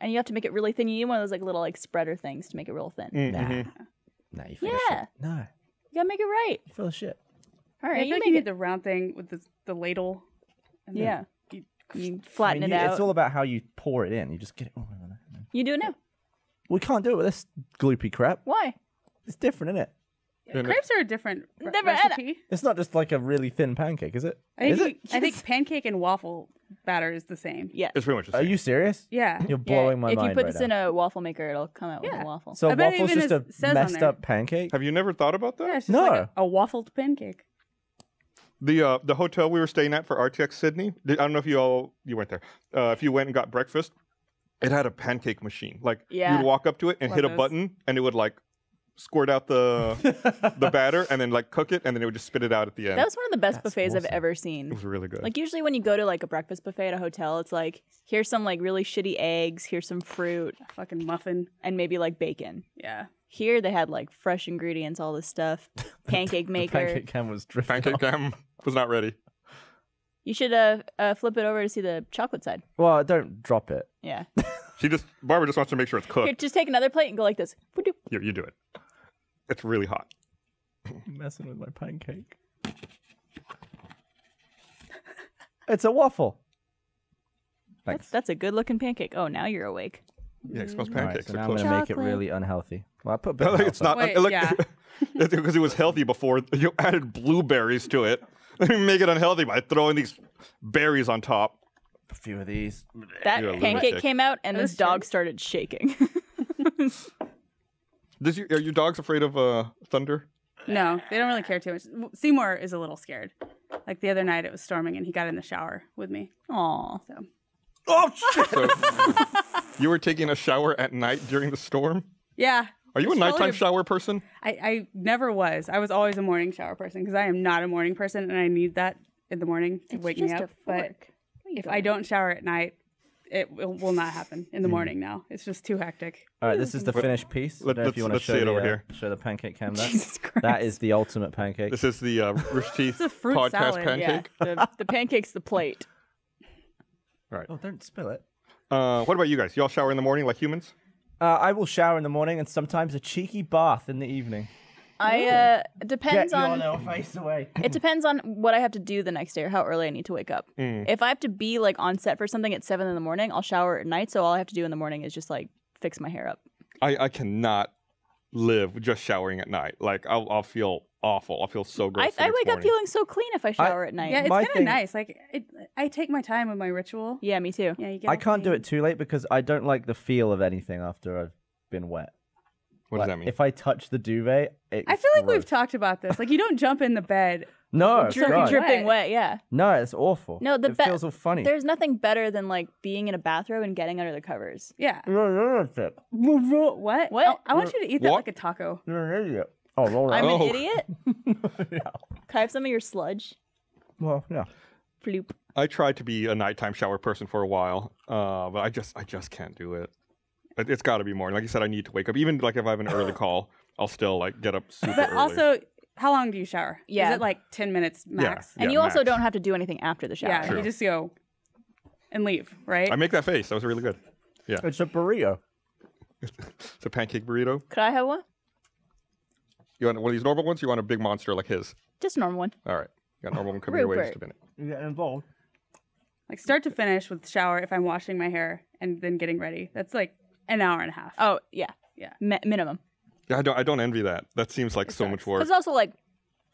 And you have to make it really thin. You need one of those like little like spreader things to make it real thin. Mm-hmm. Nah, you feel shit. No. You gotta make it right. You feel shit. All right. I think you need the round thing with the ladle. And you flatten it out. It's all about how you pour it in. You just get it. Oh, you do it now. We can't do it with this gloopy crap. Why? It's different, isn't it? Yeah, crepes are a different recipe. It's not just like a really thin pancake, is it? I think pancake and waffle batter is the same. Yeah, it's pretty much the same. Are you serious? Yeah, you're blowing my mind. If you put this in a waffle maker, it'll come out with a waffle. So waffle's just a messed up pancake. Have you never thought about that? Yeah, it's just like a waffled pancake. The hotel we were staying at for RTX Sydney, I don't know if you went there. If you went and got breakfast, it had a pancake machine. Like you'd walk up to it and hit a button, and it would like squirt out the batter and then like cook it, and then it would just spit it out at the end. That was one of the best buffets awesome. I've ever seen. It was really good. Like usually when you go to like a breakfast buffet at a hotel, it's like here's some like really shitty eggs, here's some fruit, a fucking muffin, and maybe like bacon. Yeah. Here they had like fresh ingredients, all this stuff. Pancake maker. Pancake cam was drifting. Pancake cam was not ready. You should flip it over to see the chocolate side. Well, don't drop it. Yeah. Barbara just wants to make sure it's cooked. Here, just take another plate and go like this. Here, you do it. It's really hot. I'm messing with my pancake. It's a waffle. Thanks. That's a good-looking pancake. Oh, now you're awake. Yeah, it smells pancakes. Right, so now I'm gonna make it really unhealthy. Well, I put it's not because it was healthy before. You added blueberries to it. Let me make it unhealthy by throwing these berries on top. A few of these. That pancake came out, and this dog started shaking. Are your dogs afraid of thunder? No, they don't really care too much. Seymour is a little scared. Like the other night, it was storming, and he got in the shower with me. Aww. So. Oh shit! So, you were taking a shower at night during the storm? Yeah. Are you a nighttime shower person? I never was. I was always a morning shower person because I am not a morning person, and I need that in the morning to wake me up. But if I don't shower at night, it will not happen in the morning now. It's just too hectic. All right, this is the finished piece. Let's see it over here. Show the pancake cam. Jesus Christ. That is the ultimate pancake. This is the Rooster Teeth podcast salad. Pancake. Yeah. The pancake's the plate. All right. Oh, don't spill it. What about you guys? Y'all shower in the morning like humans? I will shower in the morning and sometimes a cheeky bath in the evening. Depends on face away. It depends on what I have to do the next day or how early I need to wake up. If I have to be like on set for something at 7 in the morning, I'll shower at night. So all I have to do in the morning is just like fix my hair up. I cannot live just showering at night. Like I'll feel awful. I feel so gross. I wake up feeling so clean if I shower at night. Yeah, it's kind of nice. Like I take my time with my ritual. Yeah, me too. Yeah, I can't do it too late because I don't like the feel of anything after I've been wet. What does that mean? If I touch the duvet, I feel like we've talked about this. Like you don't jump in the bed. No, dripping wet. Yeah. No, it's awful. No, it feels all funny. There's nothing better than like being in a bathrobe and getting under the covers. Yeah. What? What? I want you to eat that like a taco. You're an idiot. Oh, roll that. I'm an idiot. Yeah. Can I have some of your sludge? Well, yeah. Bloop. I tried to be a nighttime shower person for a while, but I just can't do it. It's got to be morning. Like you said, I need to wake up. Even like if I have an early call, I'll still like get up super early. But also, how long do you shower? Yeah. Is it like 10 minutes max? Yeah. And you also don't have to do anything after the shower. Yeah, you just go and leave, right? I make that face. That was really good. Yeah. It's a burrito. It's a pancake burrito. Could I have one? You want one of these normal ones? Or you want a big monster like his? Just a normal one. All right. You got a normal one coming your way in just a minute. You get involved. Like start to finish with shower if I'm washing my hair and then getting ready. That's like an hour and a half. Oh, yeah. Yeah. Minimum. Yeah, I don't envy that. That seems like so much work. It's also like,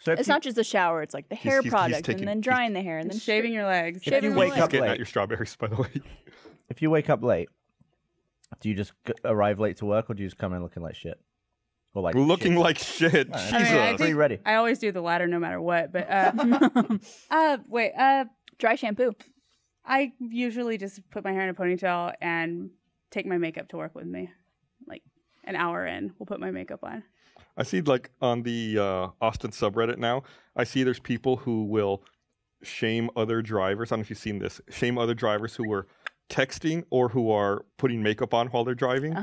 it's not just the shower. It's like the hair product and then drying the hair and then shaving your legs. If you wake up late. Getting out your strawberries, by the way. If you wake up late, do you just arrive late to work or do you just come in looking like shit? Or like looking shit. Like shit. Jesus. Pretty ready. I always do the latter no matter what. But dry shampoo. I usually just put my hair in a ponytail and take my makeup to work with me. Like an hour in, we'll put my makeup on. I see like on the Austin subreddit now, I see there's people who will shame other drivers. I don't know if you've seen this. Shame other drivers who were texting or who are putting makeup on while they're driving.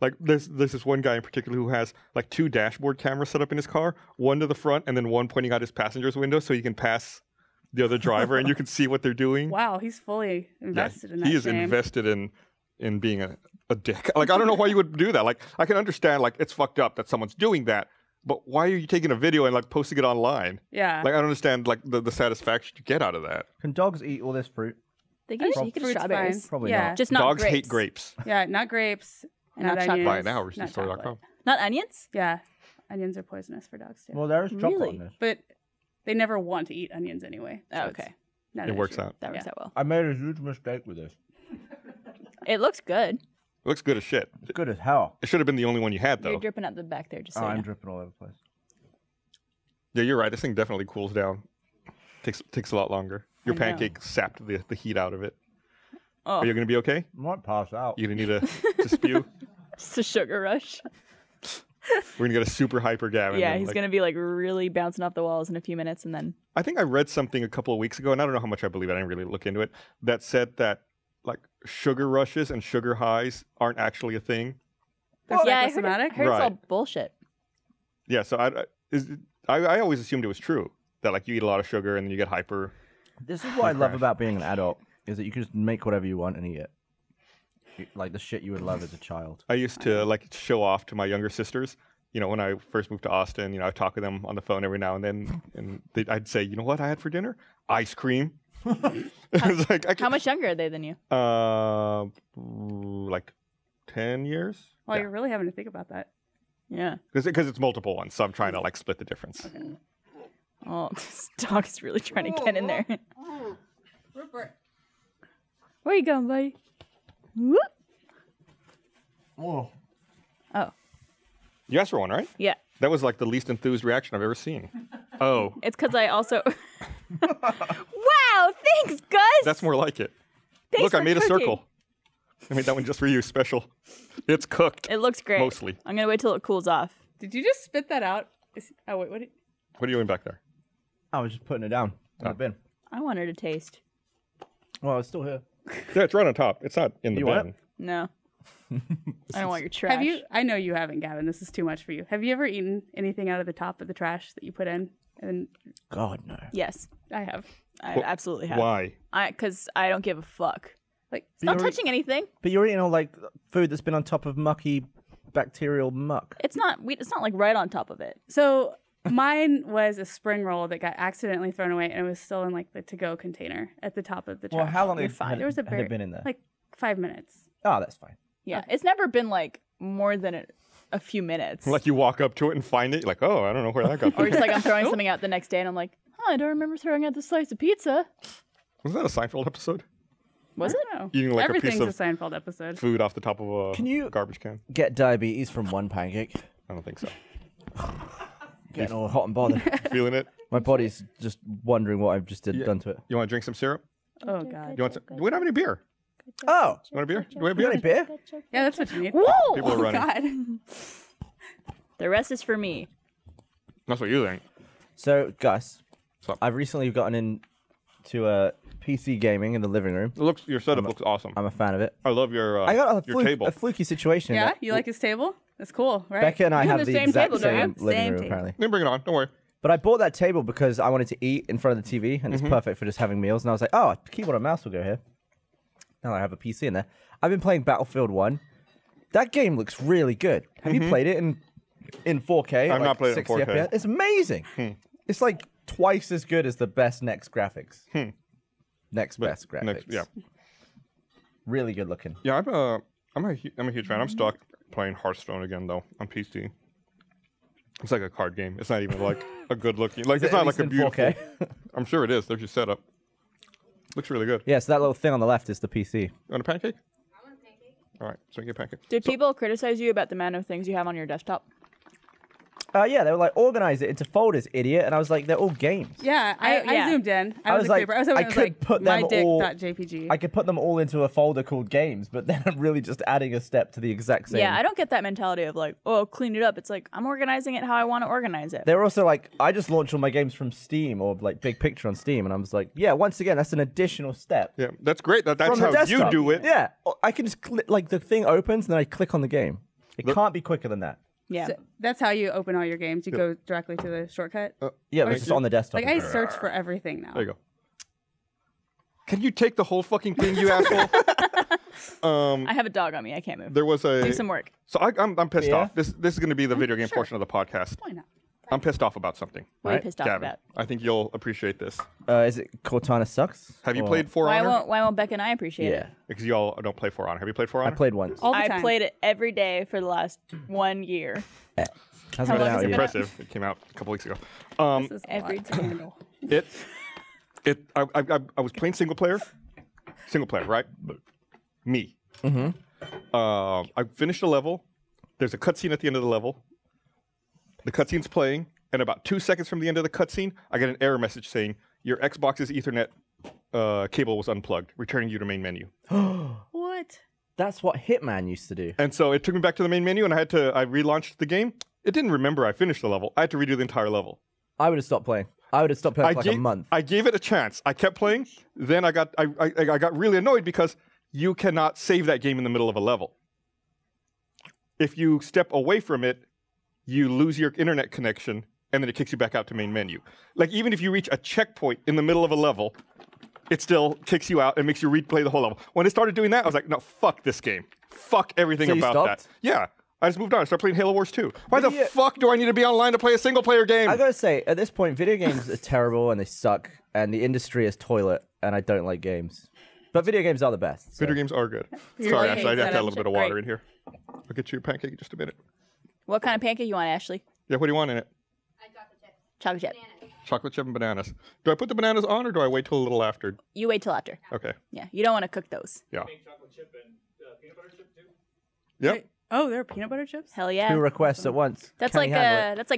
Like there's this one guy in particular who has like two dashboard cameras set up in his car, one to the front and then one pointing out his passenger's window so he can pass the other driver and you can see what they're doing. Wow, he's fully invested in that he is game. Invested in being a dick. Like, I don't know why you would do that. Like, I can understand, like, it's fucked up that someone's doing that, but why are you taking a video and, like, posting it online? Yeah. Like, I don't understand, like, the satisfaction you get out of that. Can dogs eat all this fruit? They can eat strawberries. Fine. Probably not. Just not dogs grapes. Hate grapes. Yeah, not grapes. And not onions. Buy an hour, not onions? Yeah. Onions are poisonous for dogs, too. Well, there is chocolate in it. But they never want to eat onions anyway. So oh, okay. It works out. That works out well. I made a huge mistake with this. It looks good. It looks good as shit. It's good as hell. It should have been the only one you had, though. You're dripping out the back there, just so I'm dripping all over the place. Yeah, you're right. This thing definitely cools down. Takes a lot longer. Your pancake sapped the heat out of it. Oh. Are you going to be okay? I might pass out. You're going to need to spew? Just a sugar rush. We're going to get a super hyper Gavin. Yeah, he's going to be like really bouncing off the walls in a few minutes. And then I think I read something a couple of weeks ago, and I don't know how much I believe it. I didn't really look into it. That said that like sugar rushes and sugar highs aren't actually a thing. Well, yeah, I heard it's all bullshit. Yeah, so I always assumed it was true that like you eat a lot of sugar and then you get hyper. This is what I love about being an adult is that you can just make whatever you want and eat it. Like the shit you would love as a child. I used to like show off to my younger sisters. You know, when I first moved to Austin, you know, I would talk to them on the phone every now and then, and I'd say, you know what I had for dinner? Ice cream. How much younger are they than you? Like 10 years. Well, you're really having to think about that. Yeah. Because it's multiple ones, so I'm trying to like split the difference. Okay. Oh, this dog is really trying to get in there. Rupert. Where you going, buddy? Whoop. Oh. Oh. You asked for one, right? Yeah. That was like the least enthused reaction I've ever seen. Oh. It's because I also... Wow, thanks, Gus! That's more like it. Thanks. Look, I made a circle. I made that one just for you, special. It's cooked. It looks great. Mostly. I'm going to wait till it cools off. Did you just spit that out? Oh, wait, what are you doing back there? I was just putting it down in the bin. I wanted to taste. Well, it's still here. Yeah, it's right on top. It's not in the bin. No. I don't want your trash. I know you haven't, Gavin. This is too much for you. Have you ever eaten anything out of the top of the trash that you put in? And God, no. Yes, I have. I absolutely have. Why? Because I don't give a fuck. Like, it's not touching anything. But you're eating all like food that's been on top of mucky bacterial muck. It's not. It's not like right on top of it. So mine was a spring roll that got accidentally thrown away, and it was still in like the to-go container at the top of the trash. Well, how long had it been in there? Like 5 minutes. Oh, that's fine. Yeah, okay. It's never been like more than a few minutes. Like you walk up to it and find it, you're like, oh, I don't know where that got. Or just like I'm throwing something out the next day, and I'm like, oh, I don't remember throwing out this slice of pizza. Was that a Seinfeld episode? Was it? No. Eating like everything's a Seinfeld episode. Food off the top of a garbage can. Get diabetes from one pancake? I don't think so. Getting all hot and bothered. Feeling it? My body's just wondering what I've just done to it. You want to drink some syrup? Oh, God. We don't have any beer. Oh. You want a beer? Do we have beer? Yeah, that's what you need. Whoa! People are running. God. The rest is for me. That's what you think. So, Gus, I've recently gotten into PC gaming in the living room. Your setup looks awesome. I'm a fan of it. I love your table. I got a fluky situation. Yeah? You like his table? That's cool, right? Becca and I have the exact same living room, apparently. Then bring it on. Don't worry. But I bought that table because I wanted to eat in front of the TV, and it's perfect for just having meals. And I was like, oh, a keyboard and mouse will go here. Now I have a PC in there. I've been playing Battlefield 1. That game looks really good. Have you played it in 4K? I've not played it in 4K. FPS? It's amazing. It's like twice as good as the best Next graphics. Next best graphics. Yeah. Really good looking. Yeah, I'm a huge fan. I'm stuck playing Hearthstone again though on PC. It's like a card game. It's not even like a good looking. Like it's not like a beautiful. 4K? I'm sure it is. There's your setup. Looks really good. Yeah, so that little thing on the left is the PC. You want a pancake? I want a pancake. All right, so we get a pancake. Did people criticize you about the amount of things you have on your desktop? Yeah, they were like, organize it into folders, idiot. And I was like, they're all games. Yeah, I zoomed in. I was like, I could put them all. I could put them all into a folder called games, but then I'm really just adding a step to the exact same. Yeah, I don't get that mentality of like, oh, clean it up. It's like I'm organizing it how I want to organize it. They're also like, I just launched all my games from Steam or like Big Picture on Steam, and I was like, yeah, once again, that's an additional step. Yeah, that's great. That's how you do it. Yeah, I can just like the thing opens, and then I click on the game. It can't be quicker than that. Yeah, so that's how you open all your games. You go directly to the shortcut. Yeah, it's just on the desktop. Like I search for everything now. There you go. Can you take the whole fucking thing, you asshole? I have a dog on me. I can't move. There was do some work. So I'm pissed off. This is going to be the video game portion of the podcast. Why not? I'm pissed off about something. What are you pissed off about? I think you'll appreciate this. Is it Cortana sucks? Have you played For Honor? Why won't Becca and I appreciate it? Because you all don't play For Honor. Have you played For Honor? I played once. I played it every day for the last 1 year. How's that impressive? It came out a couple weeks ago. This is every day. I was playing single player, right? Me. Mm-hmm. I finished a level. There's a cutscene at the end of the level. The cutscene's playing, and about 2 seconds from the end of the cutscene, I get an error message saying, your Xbox's Ethernet cable was unplugged, returning you to main menu. What? That's what Hitman used to do. And so it took me back to the main menu, and I relaunched the game. It didn't remember I finished the level. I had to redo the entire level. I would have stopped playing. I would have stopped playing for like a month. I gave it a chance. I kept playing. Then I got really annoyed because you cannot save that game in the middle of a level. If you step away from it, you lose your internet connection, and then it kicks you back out to main menu. Like, even if you reach a checkpoint in the middle of a level, it still kicks you out and makes you replay the whole level. When it started doing that, I was like, no, fuck this game. Fuck everything about that. Yeah. I just moved on. I started playing Halo Wars 2. Why the fuck do I need to be online to play a single-player game? I gotta say, at this point, video games are terrible, and they suck, and the industry is toilet, and I don't like games. But video games are the best. So. Video games are good. Sorry, Ashley, I got a little bit of water in here. I'll get you a pancake in just a minute. What kind of pancake you want, Ashley? Yeah, what do you want in it? Chocolate chip. Chocolate chip and bananas. Do I put the bananas on, or do I wait till a little after? You wait till after. Okay. Yeah, you don't want to cook those. Yeah. Chocolate chip and peanut butter chip too. Yep. Oh, there are peanut butter chips? Hell yeah. 2 requests at once. That's like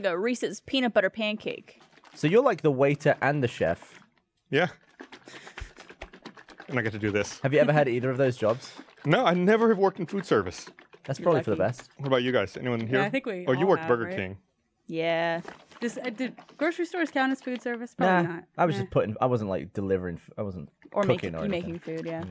a Reese's peanut butter pancake. So you're like the waiter and the chef. Yeah. And I get to do this. Have you ever had either of those jobs? No, I never have worked in food service. That's probably for the best. What about you guys? Anyone here? Yeah, I think we. Oh, you worked Burger King. Yeah. Did grocery stores count as food service? Probably not. I was just putting. I wasn't like delivering. I wasn't cooking or anything. Making food. Yeah.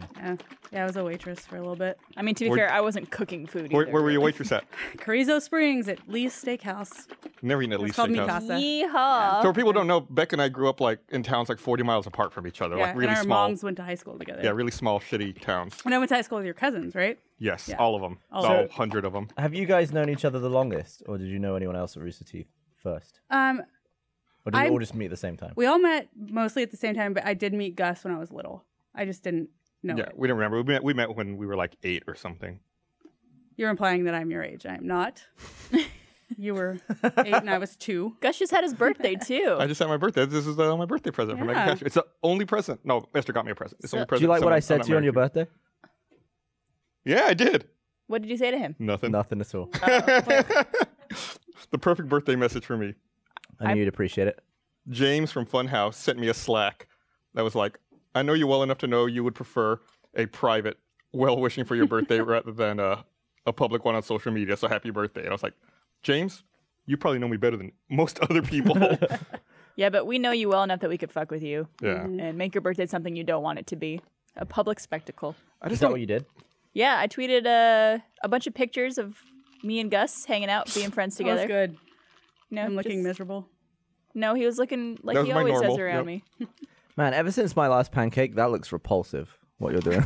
Yeah. I was a waitress for a little bit. I mean, to be fair, I wasn't cooking food either. Where were you a waitress at? Carrizo Springs at Lee's Steakhouse. Never eaten at Lee's Steakhouse. Yeehaw! Yeah. So people don't know, Beck and I grew up like in towns like 40 miles apart from each other. Yeah, like really and our small. Our moms went to high school together. Yeah, really small, shitty towns. And I went to high school with your cousins, right? Yes, all of them. All 100 of them. Have you guys known each other the longest, or did you know anyone else at Rooster Teeth first? Or did you all just meet at the same time? We all met mostly at the same time, but I did meet Gus when I was little. I just didn't know. Yeah, we don't remember. We met when we were like 8 or something. You're implying that I'm your age. I am not. You were 8 and I was 2. Gus just had his birthday too. I just had my birthday. This is my birthday present from Megan Castro. It's the only present. No, Esther got me a present. It's the only present. Do you like what I said to you on your birthday? Yeah, I did. What did you say to him? Nothing. Nothing at all. The perfect birthday message for me. I knew you'd appreciate it. James from Funhouse sent me a Slack that was like, I know you well enough to know you would prefer a private well-wishing for your birthday rather than a public one on social media, so happy birthday. And I was like, James, you probably know me better than most other people. Yeah, but we know you well enough that we could fuck with you. Yeah. And make your birthday something you don't want it to be. A public spectacle. Is that what you did? Yeah, I tweeted a bunch of pictures of me and Gus hanging out, being friends together. That was good. No, I'm looking miserable. No, he was looking like he always does around me. Man, ever since my last pancake, that looks repulsive, what you're doing.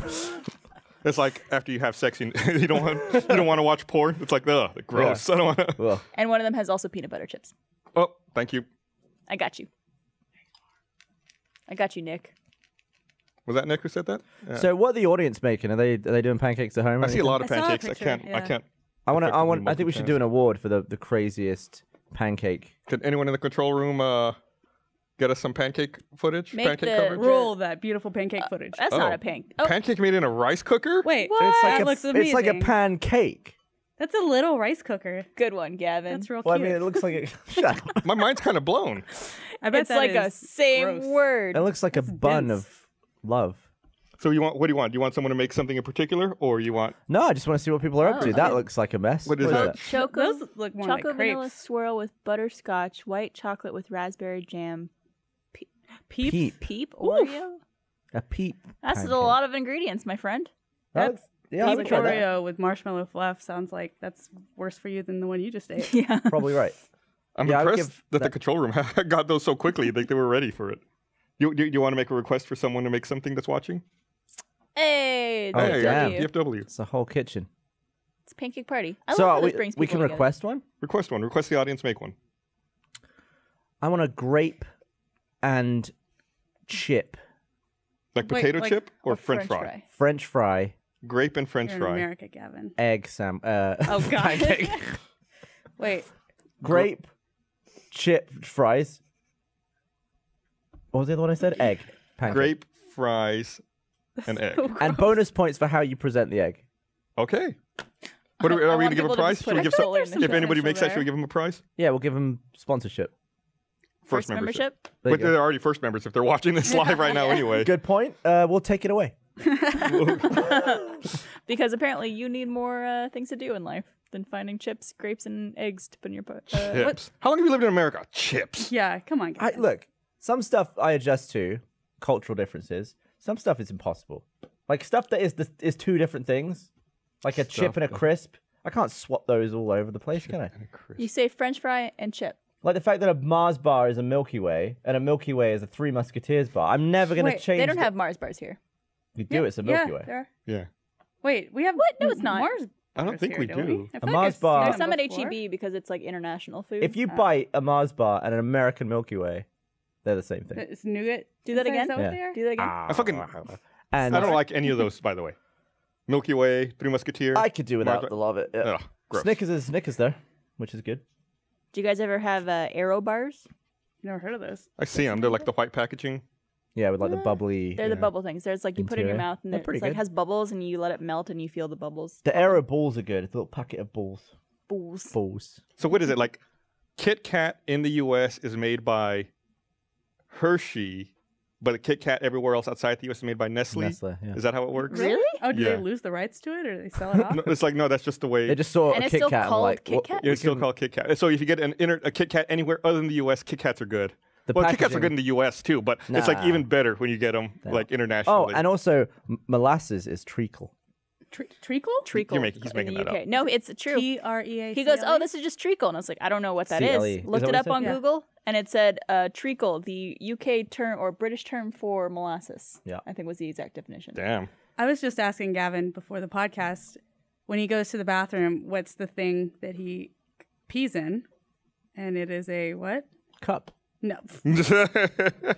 It's like after you have sex, you don't want to watch porn. It's like, ugh, gross. Yeah. I don't want to. And one of them has also peanut butter chips. Oh, thank you. I got you. I got you, Nick. Was that Nick who said that? Yeah. So what are the audience making? Are they doing pancakes at home? I see a lot of pancakes. I think we should do an award for the craziest pancake. Could anyone in the control room get us some pancake footage? Roll that beautiful pancake footage. That's not a pancake. Oh. Pancake made in a rice cooker? Wait, what? It's like that looks amazing. It's like a pancake. That's a little rice cooker. Good one, Gavin. That's real cute. I mean, it looks like it. Shut up. My mind's kind of blown. I bet it's like a same word. It looks like a bun of love. So you want? What do you want? Do you want someone to make something in particular, or you want? No, I just want to see what people are up to. That looks like a mess. What is that? Those look more like crepes. Vanilla swirl with butterscotch, white chocolate with raspberry jam, peep Oreo. A peep. That's a lot of ingredients, my friend. That's peep Oreo with marshmallow fluff. Sounds like that's worse for you than the one you just ate. Yeah, probably right. I'm impressed that the control room got those so quickly. Like they were ready for it. Do you want to make a request for someone to make something that's watching? Hey, DFW. It's a whole kitchen. It's a pancake party. I love how this brings people together. Request one? Request one. Request the audience make one. I want a grape and chip. Like potato chip or French fry? French fry. Grape and French fry. In America, Gavin. Egg sam. Oh God. Wait. Grape, chip fries. What was the other one I said? Egg. Pancake. Grape, fries, and egg. So and bonus points for how you present the egg. Okay. What are we going to give a prize? Should we give some, if anybody makes that, should we give them a prize? Yeah, we'll give them sponsorship. First membership. But they're already first members if they're watching this live right now anyway. Good point. We'll take it away. Because apparently you need more things to do in life than finding chips, grapes, and eggs to put in your butt. Chips. What? How long have you lived in America? Chips. Yeah, come on. Guys. Look, some stuff I adjust to, cultural differences. Some stuff is impossible. Like stuff that is two different things. Like a chip and a crisp. I can't swap those all over the place, can I? You say French fry and chip. Like the fact that a Mars bar is a Milky Way and a Milky Way is a Three Musketeers bar. I'm never going to change. They don't have Mars bars here. You do. It's a Milky Way. There. Yeah. Wait, we have what? No, it's not. Mars. I don't think here, we do. A Mars bar. There's some at HEB because it's like international food. If you bite a Mars bar and an American Milky Way, they're the same thing. It's nougat. Do that again. Yeah. Do that again. I fucking. And I don't like any of those, by the way. Milky Way, Three Musketeers. I could do without the love it. Yeah. Gross. Snickers is Snickers there, which is good. Do you guys ever have Aero bars? Never heard of those. I see them. They're like the white packaging. Yeah, with like the bubbly. They're the bubble things. There's like you put it in your mouth and it's like has bubbles and you let it melt and you feel the bubbles. The Aero balls are good. It's a little packet of balls. Balls. Balls. So what is it like? Kit Kat in the U.S. is made by Hershey. But a Kit Kat everywhere else outside the U.S. is made by Nestle. Yeah. Is that how it works? Really? Oh, did they lose the rights to it, or did they sell it off? No, it's like no, that's just the way. They just saw a Kit Kat. Like Kit Kat? Yeah, it's still called Kit Kat. So if you get a Kit Kat anywhere other than the U.S., Kit Kats are good. Well, Kit Kats are good in the U.S. too, but it's like even better when you get them like internationally. Oh, and also molasses is treacle. Treacle? Treacle. He's making that up. No, it's true. T-R-E-A-C-L-E? He goes, oh, this is just treacle. And I was like, I don't know what that is. Looked it up on Google, and it said treacle, the UK term or British term for molasses. Yeah. I think was the exact definition. Damn. I was just asking Gavin before the podcast, when he goes to the bathroom, what's the thing that he pees in? And it is a what? Cup. No.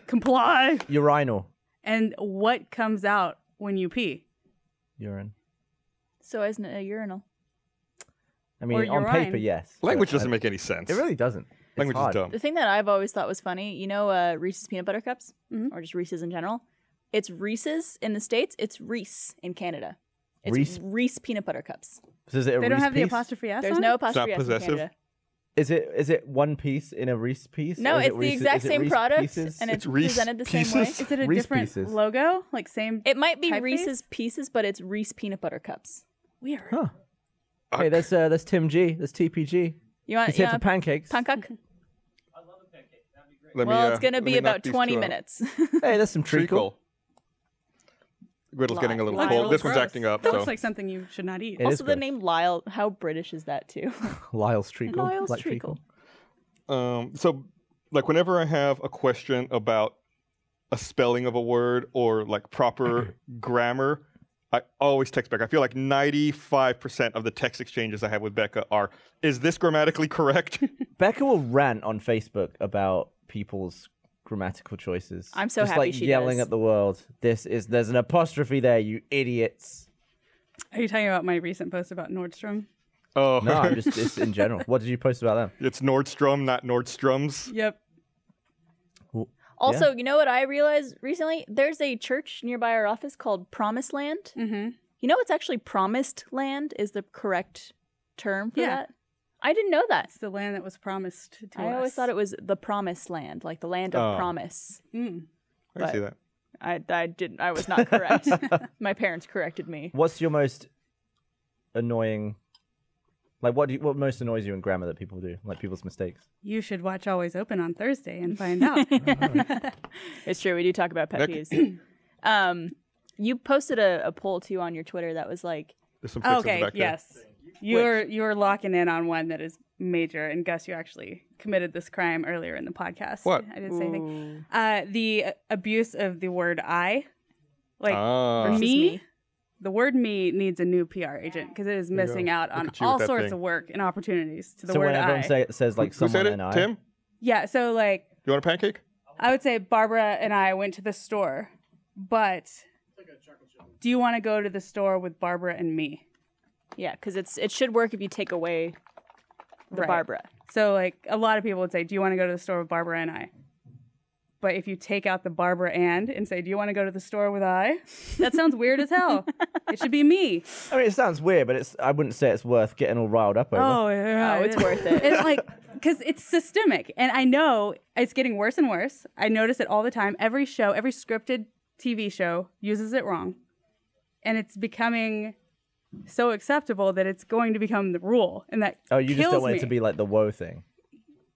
Comply. Urinal. And what comes out when you pee? Urine. So isn't it a urinal? I mean, on paper, yes. Language doesn't make any sense. It really doesn't. Language is dumb. The thing that I've always thought was funny, you know, Reese's peanut butter cups, or just Reese's in general. It's Reese's in the States. It's Reese in Canada. It's Reese peanut butter cups. So is it a Reese? They don't have the apostrophe s. There's no apostrophe s in Canada. Is it one piece in a Reese piece? No, it's the exact same product, and it's presented the same way. Is it a different logo? Like same? It might be Reese's Pieces, but it's Reese peanut butter cups. Weird. Huh. Hey, that's Tim G. That's TPG. You want? He's here for pancakes. Pancake. I love a pancake. That'd be great. Well, it's gonna be about 20 minutes. Hey, that's some treacle. Griddle's getting a little cold. This one's acting up. That looks like something you should not eat. Also, the name Lyle. How British is that too? Lyle's treacle. Lyle's treacle. So, like, whenever I have a question about a spelling of a word or like proper grammar, I always text Becca. I feel like 95% of the text exchanges I have with Becca are, is this grammatically correct? Becca will rant on Facebook about people's grammatical choices. I'm so happy she does. Just like yelling at the world. There's an apostrophe there, you idiots. Are you talking about my recent post about Nordstrom? Oh. No, I'm just in general. What did you post about them? It's Nordstrom, not Nordstrom's. Yep. Well, also, you know what I realized recently? There's a church nearby our office called Promised Land. Mm-hmm. You know, it's actually Promised Land is the correct term for that. I didn't know that. It's the land that was promised to us. I always thought it was the Promised Land, like the land of promise. Mm. I see that. I didn't. I was not correct. My parents corrected me. What's your most annoying? Like, what most annoys you in grammar that people do? Like people's mistakes. You should watch Always Open on Thursday and find out. It's true. We do talk about pet peeves. You posted a poll too on your Twitter that was like, there's some pictures back there. Yes. You're locking in on one that is major, and Gus, you actually committed this crime earlier in the podcast. What? I didn't say anything. The abuse of the word I. Like, for me, the word me needs a new PR agent because it is missing out on all sorts of work and opportunities to the word I. So when everyone says, like, someone and I. Tim? Yeah, so, like, You want a pancake? I would say Barbara and I went to the store, but do you want to go to the store with Barbara and me? Yeah, because it should work if you take away the Barbara. So, like, a lot of people would say, do you want to go to the store with Barbara and I? But if you take out the Barbara and say, do you want to go to the store with I? That sounds weird as hell. It should be me. I mean, it sounds weird, but I wouldn't say it's worth getting all riled up over. Oh, yeah, it's worth it. It's like, because it's systemic. And I know it's getting worse and worse. I notice it all the time. Every show, every scripted TV show uses it wrong. And it's becoming so acceptable that it's going to become the rule. And that kills me. Oh, you just don't want it to be like the woe thing.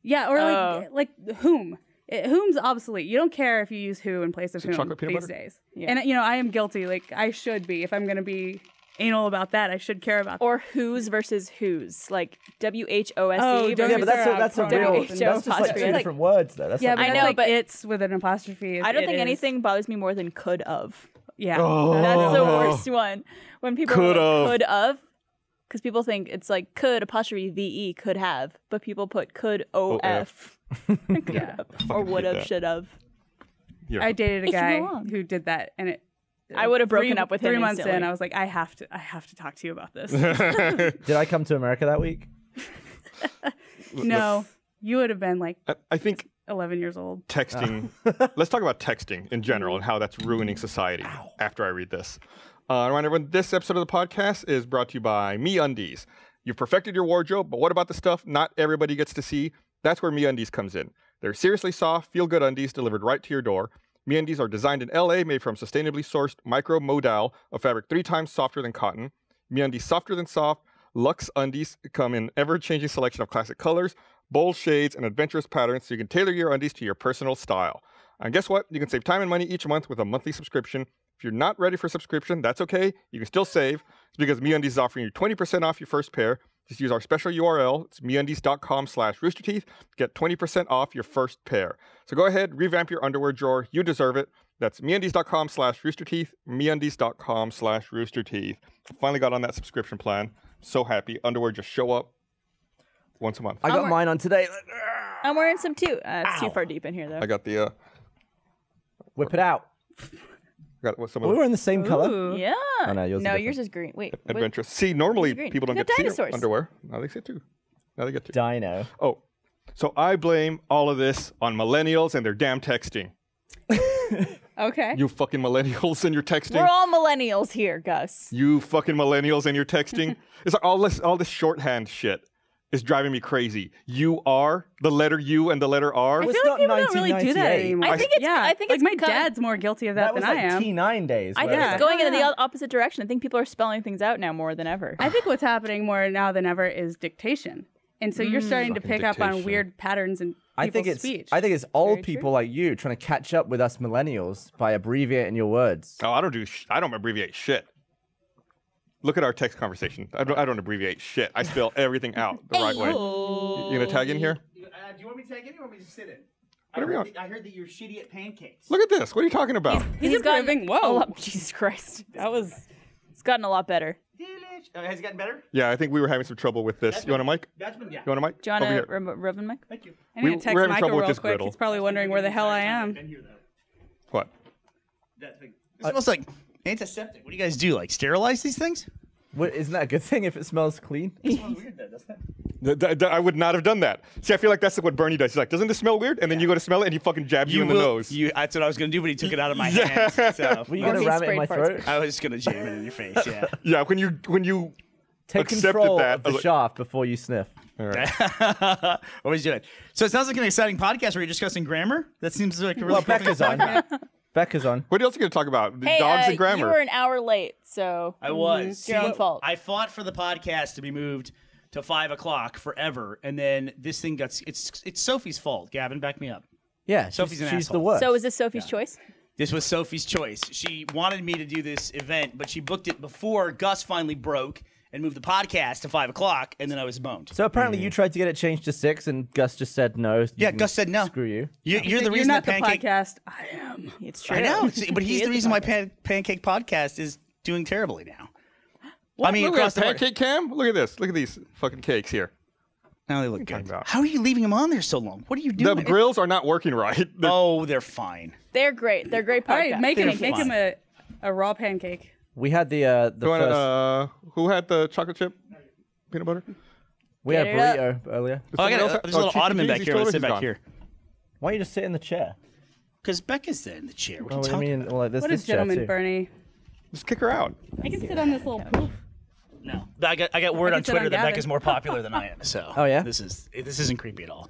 Yeah, or like whom? Whom's obsolete. You don't care if you use who in place of whom these days. Yeah. And, you know, I am guilty. Like, I should be. If I'm going to be anal about that, I should care about that. Or whose versus whose. Like, W-H-O-S-E. Oh, yeah, but that's a real... That's just like two different words, though. Yeah, I know, but it's with an apostrophe. I don't think anything bothers me more than could of. Yeah. That's the worst one. When people put could of, because people think it's like could apostrophe VE could have, but people put could OF. Yeah. Or would have, should have. Yeah. I dated a guy who did that, and I would have broken up with him. 3 months in, I was like, I have to talk to you about this. Did I come to America that week? No, you would have been like, I think 11 years old. Texting. Let's talk about texting in general and how that's ruining society. Ow. After I read this. I remind everyone, this episode of the podcast is brought to you by Me Undies. You've perfected your wardrobe, but what about the stuff not everybody gets to see? That's where Me Undies comes in. They're seriously soft, feel-good undies delivered right to your door. Me Undies are designed in LA, made from sustainably sourced micro-modal, a fabric 3 times softer than cotton. Me Undies softer than soft. Luxe undies come in ever-changing selection of classic colors, bold shades, and adventurous patterns, so you can tailor your undies to your personal style. And guess what? You can save time and money each month with a monthly subscription. If you're not ready for subscription, that's okay. You can still save. It's because Me Undies is offering you 20% off your first pair. Just use our special URL. It's meundies.com/roosterteeth. Get 20% off your first pair. So go ahead, revamp your underwear drawer. You deserve it. That's meundies.com/roosterteeth. meundies.com/roosterteeth. Finally got on that subscription plan. So happy. Underwear just show up once a month. I got mine on today. I'm wearing some too. It's too far deep in here though. I got the whip it out. We were in the same color. Yeah. Oh, no, yours is green. Wait. Adventurous. See, normally people don't get to see underwear. Now they get to. Dino. Oh. So I blame all of this on millennials and their damn texting. Okay. You fucking millennials and your texting. We're all millennials here, Gus. You fucking millennials and your texting. It's like all this shorthand shit. It's driving me crazy. You are the letter U and the letter R. I feel like people don't really do that anymore. I think it's, yeah. I think it's like my dad's more guilty of that than I am. T9 days. I think it's going in the opposite direction. I think people are spelling things out now more than ever. I think what's happening more now than ever is dictation, and so you're starting to pick up on weird patterns in people's speech. I think it's old people like you trying to catch up with us millennials by abbreviating your words. Oh, I don't abbreviate shit. Look at our text conversation. I don't abbreviate shit. I spell everything out the right way. You gonna tag in here? Do you want me to tag in or want me to just sit in? I heard that you're shitty at pancakes. Look at this. What are you talking about? He's gotten... Whoa. Jesus Christ. That was... It's gotten a lot better. Has it gotten better? Yeah, I think we were having some trouble with this. You want a mic? Yeah. You want a mic? Do you want a ribbon mic? Thank you. I'm going to text Michael real quick. He's probably wondering where the hell I am. What? That thing. It smells like... Antiseptic. What do you guys do? Like sterilize these things? What, isn't that a good thing if it smells clean? It smells weird though, doesn't it? I would not have done that. See, I feel like that's what Bernie does. He's like, doesn't this smell weird? And then you go to smell it and he fucking jabs you in the nose. That's what I was going to do, but he took it out of my hand. So. Were you going to ram it in my throat? I was just going to jam it in your face, yeah. Yeah, when you take control of the shaft before you sniff. All right. Always do it. So it sounds like an exciting podcast where you're discussing grammar. That seems like a really Becca's on. Becca's on. What else are you going to talk about? Hey, dogs and grammar. You were an hour late, so I was. Your own fault. I fought for the podcast to be moved to 5 o'clock forever, and then this thing got. It's Sophie's fault. Gavin, back me up. Yeah, Sophie's an asshole. She's the worst. So is this Sophie's choice? This was Sophie's choice. She wanted me to do this event, but she booked it before Gus finally broke and moved the podcast to 5 o'clock, and then I was boned. So apparently you tried to get it changed to 6, and Gus just said no. Yeah, Gus said no. Screw you. You're the reason that pancake podcast. I am. It's true. I know, but he's the reason why pancake podcast is doing terribly now. What? I mean, look at the pancake cam. Look at this. Look at these fucking cakes here. Now they look good. How are you leaving them on there so long? What are you doing? The grills are not working right. Oh, they're fine. They're great. They're great podcasts. All right, make them a raw pancake. We had the first... who had the chocolate chip peanut butter? We had burrito earlier. Oh, I got there's a little ottoman back here. Let's sit back here. Why don't you just sit in the chair? Because Becca's there in the chair. What do you mean? What is gentleman Bernie? Just kick her out. I can sit on this little poof. No, I got word on Twitter that Becca's more popular than I am. So, oh yeah, this isn't creepy at all.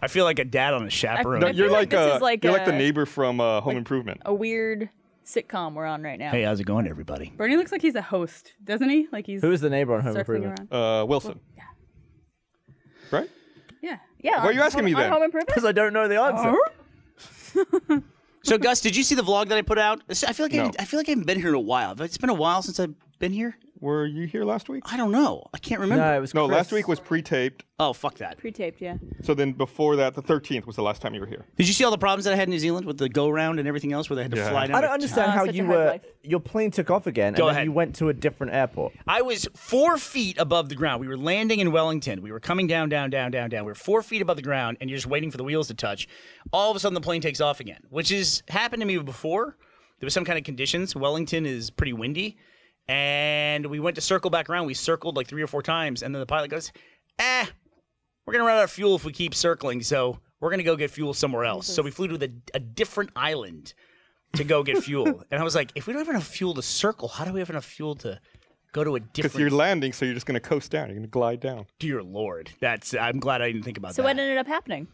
I feel like a dad on a chaperone. No, you're like the neighbor from Home Improvement. A weird sitcom we're on right now. Hey, how's it going, everybody? Bernie looks like he's a host, doesn't he? Like he's who's the neighbor on Home Improvement? Wilson. Well, yeah. Right? Yeah. Yeah. Why are you asking me then? Home Improvement? Because I don't know the answer. So, Gus, did you see the vlog that I put out? I feel like I haven't been here in a while. It's been a while since I've been here. Were you here last week? I don't know. I can't remember. No, it was Chris. Last week was pre-taped. Oh, fuck that. Pre-taped, yeah. So then before that, the 13th was the last time you were here. Did you see all the problems that I had in New Zealand with the go-round and everything else where they had to fly down? I don't understand how you were... Life. Your plane took off again and then you went to a different airport. I was 4 feet above the ground. We were landing in Wellington. We were coming down. We were 4 feet above the ground and you're just waiting for the wheels to touch. All of a sudden, the plane takes off again, which has happened to me before. There was some kind of conditions. Wellington is pretty windy. And we went to circle back around. We circled like 3 or 4 times. And then the pilot goes, we're going to run out of fuel if we keep circling. So we're going to go get fuel somewhere else. So we flew to a different island to go get fuel. And I was like, if we don't have enough fuel to circle, how do we have enough fuel to go to a different... Because you're landing, so you're just going to coast down. You're going to glide down. Dear Lord. I'm glad I didn't think about that. So what ended up happening?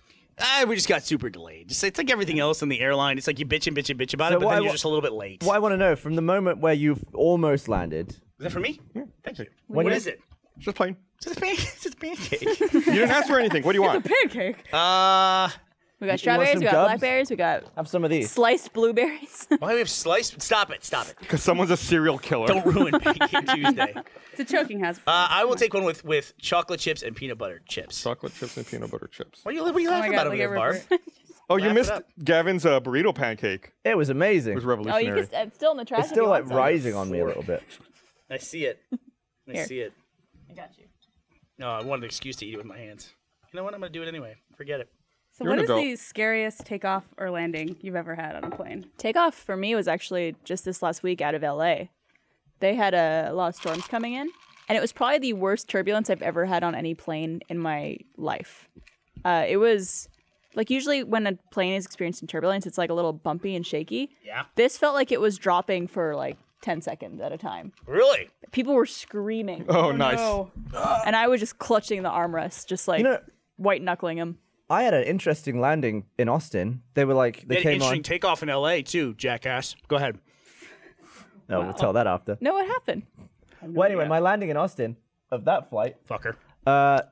We just got super delayed. It's like everything else in the airline. It's like you bitch about it, but then you're just a little bit late. What I want to know, from the moment where you've almost landed... Is that for me? Yeah. Thank you. What is it? It's just plain. It's just a pancake. You didn't ask for anything. What do you want? It's a pancake. We got strawberries, we got blackberries, we got... Have some of these. Sliced blueberries. Why do we have sliced? Stop it. Because someone's a serial killer. Don't ruin Pancake Tuesday. It's a choking hazard. I will take one with chocolate chips and peanut butter chips. Chocolate chips and peanut butter chips. What are you laughing about over here, Barb? Oh, you missed Gavin's burrito pancake. It was amazing. It was revolutionary. Oh, it's still in the trash. It's still like rising on me a little bit. I see it. I see it. I got you. No, I wanted an excuse to eat it with my hands. You know what? I'm going to do it anyway. Forget it. So what is the scariest takeoff or landing you've ever had on a plane? Takeoff for me was actually just this last week out of LA. They had a lot of storms coming in, and it was probably the worst turbulence I've ever had on any plane in my life. It was like usually when a plane is experiencing turbulence, it's like a little bumpy and shaky. Yeah. This felt like it was dropping for like 10 seconds at a time. Really? People were screaming. Oh, nice. No. And I was just clutching the armrest, just like white knuckling them. I had an interesting landing in Austin. They were like, they came on. Interesting takeoff in LA too, jackass. Go ahead. No, wow. We'll tell that after. No, what happened? Well, anyway, my landing in Austin of that flight. Fucker.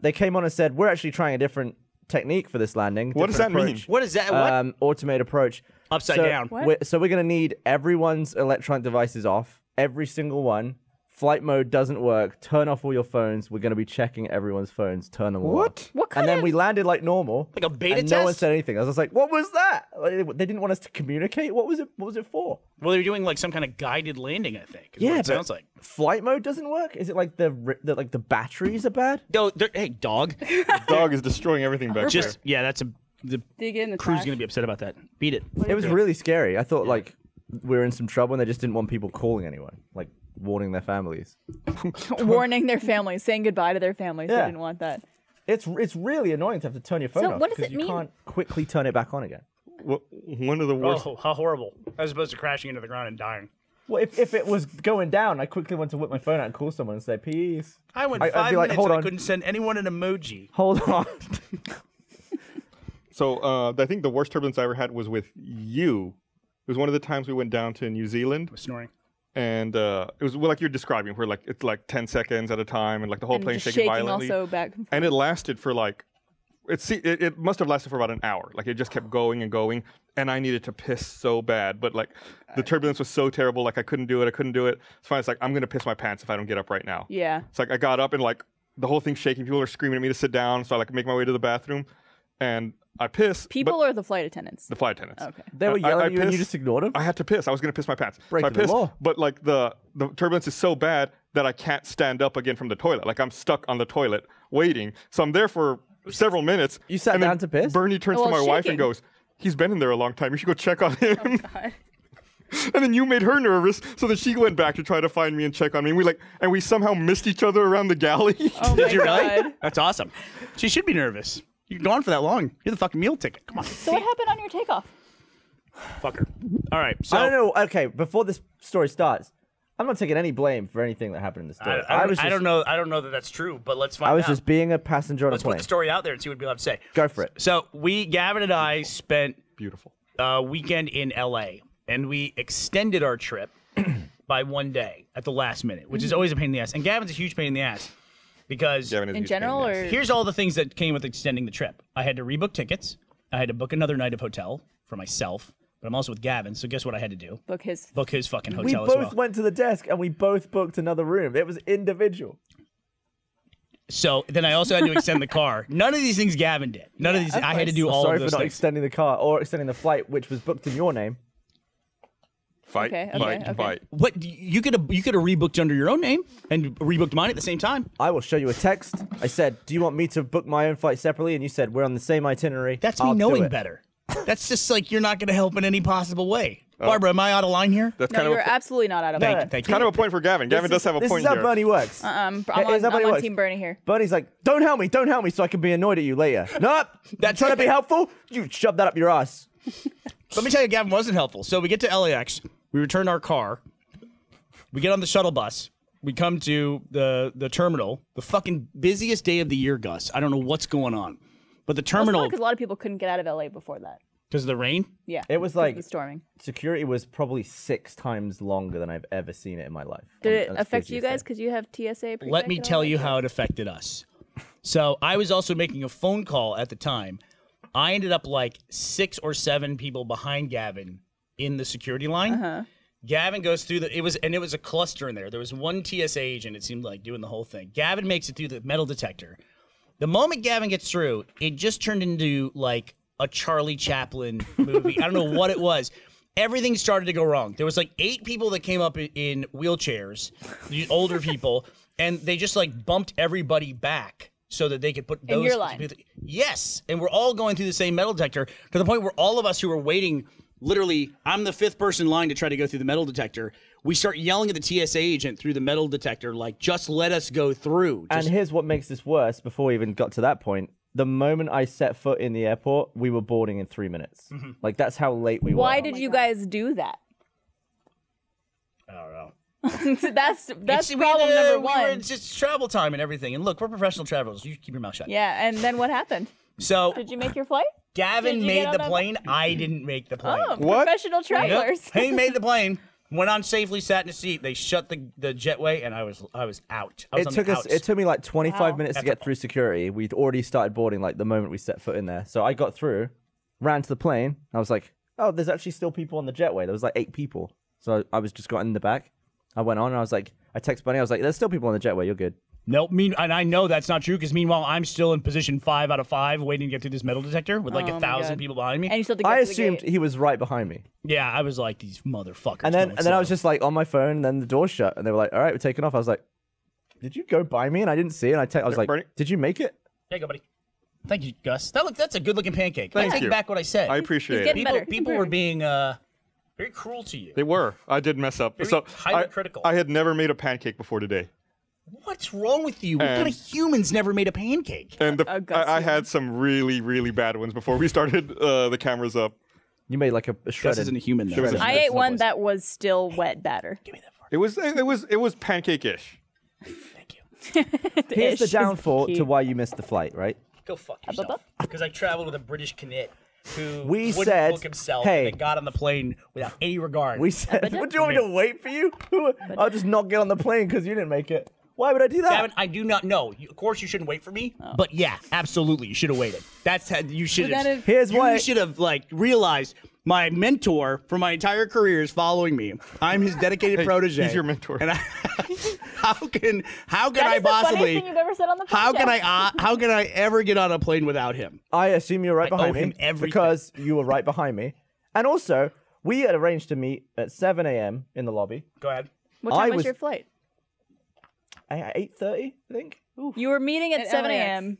They came on and said, we're actually trying a different technique for this landing. What does that mean? What is that? What? Automated approach. Upside down. We're going to need everyone's electronic devices off, every single one. Flight mode doesn't work. Turn off all your phones. We're going to be checking everyone's phones. Turn them all off. What? And then we landed like normal. Like a beta test? No one said anything. I was just like, what was that? They didn't want us to communicate. What was it for? Well, they were doing like some kind of guided landing, I think. Yeah, what it sounds like. Flight mode doesn't work? Is it like the batteries are bad? No, hey, dog. The dog is destroying everything back there. Yeah, that's the crew's going to be upset about that. Beat it. It was really scary. I thought like we were in some trouble and they just didn't want people calling anyone. Like warning their families. Warning their families, saying goodbye to their families. Yeah. They didn't want that. It's really annoying to have to turn your phone off. So what does it mean? You can't quickly turn it back on again. Well, one of the worst. Oh, how horrible. As opposed to crashing into the ground and dying. Well, if it was going down, I quickly went to whip my phone out and call someone and say, peace. I went 5 minutes like, and I couldn't send anyone an emoji. Hold on. So I think the worst turbulence I ever had was with you. It was one of the times we went down to New Zealand. I was snoring. And it was like you're describing, where like it's like 10 seconds at a time, and like the whole plane shaking violently. Also back and forth. And it lasted for like, it must have lasted for about an hour. Like it just kept going and going. And I needed to piss so bad, but like the turbulence was so terrible, like I couldn't do it. So finally, it's like I'm gonna piss my pants if I don't get up right now. Yeah. It's like I got up and like the whole thing's shaking. People are screaming at me to sit down. So I like make my way to the bathroom. and I pissed. People or the flight attendants? The flight attendants. Okay. They were yelling at you and you just ignored them? I had to piss. I was going to piss my pants. Breaking the law. But like the turbulence is so bad that I can't stand up again from the toilet. Like I'm stuck on the toilet waiting. So I'm there for several minutes. You sat down to piss? Bernie turns to my wife and goes, he's been in there a long time. You should go check on him. Oh, God. And then you made her nervous, so then she went back to try to find me and check on me. And we somehow missed each other around the galley. Oh Did you really? That's awesome. She should be nervous. You're gone for that long. You're the fucking meal ticket. Come on. So what happened on your takeoff? Fucker. All right. So I don't know. Okay, before this story starts, I'm not taking any blame for anything that happened in the story. I don't know. I don't know that that's true, but let's find out. I was just being a passenger on a plane. Let's put the story out there and see what people have to say. Go for it. So we, Gavin and I, spent a weekend in L.A. And we extended our trip by one day at the last minute, which is always a pain in the ass. And Gavin's a huge pain in the ass because in general, here's all the things that came with extending the trip. I had to rebook tickets. I had to book another night of hotel for myself. But I'm also with Gavin, so guess what I had to do? Book his fucking hotel as well. We both went to the desk and we both booked another room. It was individual. So then I also had to extend the car. None of these things Gavin did. None of these. I had to do all of those things. Sorry for not extending the car or extending the flight, which was booked in your name. Fight. What you could have rebooked under your own name and rebooked mine at the same time. I will show you a text. I said, "Do you want me to book my own flight separately?" And you said, "We're on the same itinerary." That's me knowing better. That's just like you're not going to help in any possible way. Barbara, am I out of line here? That's no, you're absolutely not out of line. Thank you. Kind of a point for Gavin. Gavin does have a point here. This is how Bernie works. I'm on Team Bernie here. Bernie's like, don't help me so I can be annoyed at you later. Nope. That's trying to be helpful. You shove that up your ass. Let me tell you, Gavin wasn't helpful. So we get to LAX. We return our car. We get on the shuttle bus. We come to the terminal. The fucking busiest day of the year, Gus. I don't know what's going on. But the terminal... Because a lot of people couldn't get out of LA before that. Because of the rain? Yeah. It was like... It was storming. Security was probably 6 times longer than I've ever seen it in my life. Did it affect you guys? Because you have TSA... Let me tell you how it affected us. So I was also making a phone call at the time. I ended up like 6 or 7 people behind Gavin in the security line. Gavin goes through the it was a cluster in there. There was one TSA agent, it seemed like, doing the whole thing. Gavin makes it through the metal detector. The moment Gavin gets through, it just turned into like a Charlie Chaplin movie. I don't know what it was. Everything started to go wrong. There was like 8 people that came up in wheelchairs, these older people, and they just like bumped everybody back. So that they could put those in your line. Yes, and we're all going through the same metal detector to the point where all of us who were waiting, literally, I'm the 5th person in line to try to go through the metal detector. We start yelling at the TSA agent through the metal detector, like, just let us go through. And here's what makes this worse, before we even got to that point. The moment I set foot in the airport, we were boarding in 3 minutes. Like, that's how late we were. Why did you guys do that? I don't know. So that's problem number 1. We were just travel time and everything. And look, we're professional travelers. You keep your mouth shut. Yeah, and then what happened? So did you make your flight? Gavin made the plane. I didn't make the plane. Oh, what? Professional travelers. Yep. He made the plane. Went on safely, sat in a seat. They shut the jetway, and I was out. It took me like 25 minutes to get through security. We'd already started boarding like the moment we set foot in there. So I got through, ran to the plane. I was like, oh, there's actually still people on the jetway. There was like 8 people. So I was just got in the back. I went on and I was like, I text Bunny. I was like, there's still people on the jetway. You're good. Nope. And I know that's not true because meanwhile, I'm still in position 5 out of 5 waiting to get through this metal detector with like 1,000 people behind me. And you still have to get I assumed he was right behind me. Yeah, I was like, these motherfuckers. And then I was just like on my phone and then the door shut and they were like, all right, we're taking off. I was like, did you go by me? And I didn't see it. And I was like, Bernie, did you make it? There you go, buddy. Thank you, Gus. That's a good looking pancake. Thank you. I take back what I said. I appreciate it. People were being... very cruel to you. They were. I did mess up. Very hypercritical. I had never made a pancake before today. What's wrong with you? What kind of humans never made a pancake? And I had some really, really bad ones before we started the cameras up. You made like a shredded. This isn't a human. I ate one that was still wet batter. Give me that. It was pancake-ish. Thank you. Here's the downfall to why you missed the flight, right? Go fuck yourself. Because I traveled with a British cadet. Who we said, book himself and got on the plane without any regard. We said, do you want me to wait for you? I'll just not get on the plane because you didn't make it. Why would I do that? Gavin, I do not know. Of course you shouldn't wait for me, but yeah, absolutely. You should have waited. That's how you should have. Here's why. You should have like realized My mentor for my entire career is following me. I'm his dedicated protege. He's your mentor. And how can I possibly? That is the funniest thing you've ever said on the podcast. How can I ever get on a plane without him? I assume you're right behind me because you were right behind me. And also, we had arranged to meet at 7 a.m. in the lobby. Go ahead. What time was your flight? 8:30, I think. Oof. You were meeting at 7 a.m.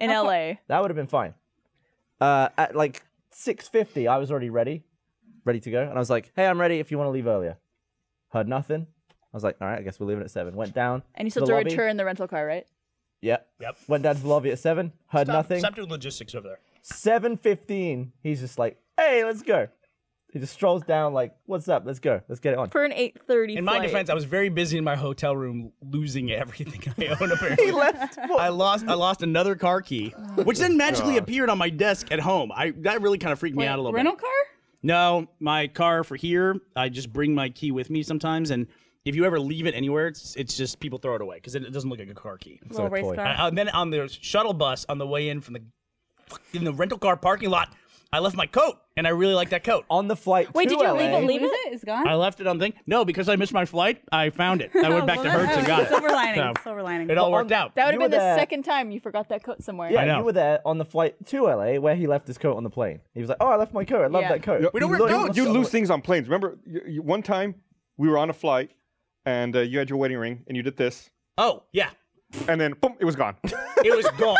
in LA. That would have been fine. At like 6:50, I was already ready to go, and I was like, "Hey, I'm ready. If you want to leave earlier." Heard nothing. I was like, "All right, I guess we're leaving at 7." Went down. And you still had to return the rental car, right? Yep. Yep. Went down to the lobby at 7. Heard nothing. Stop doing logistics over there. 7:15. He's just like, "Hey, let's go." He just strolls down like, "What's up? Let's go. Let's get it on." For an 8:30. In my defense, I was very busy in my hotel room, losing everything I own. Apparently, he left. I lost another car key, which then magically appeared on my desk at home. That really kind of freaked me out a little bit. Rental car? No, my car for here. I just bring my key with me sometimes, and if you ever leave it anywhere, it's just people throw it away because it doesn't look like a car key. It's like a toy. And then on the shuttle bus on the way in from the rental car parking lot, I left my coat, and I really like that coat. On the flight to LA. Wait, did you leave it? It's gone? I left it on the thing. No, because I missed my flight, I found it. I went back to Hertz and got it. Silver lining, silver lining. It all worked out. That would have been the second time you forgot that coat somewhere. Yeah, I know. You were there on the flight to LA where he left his coat on the plane. He was like, "Oh, I left my coat. I love that coat." We don't wear coats. You lose things on planes. Remember, one time we were on a flight, and you had your wedding ring, and you did this. Oh, yeah. And then, boom, it was gone. It was gone.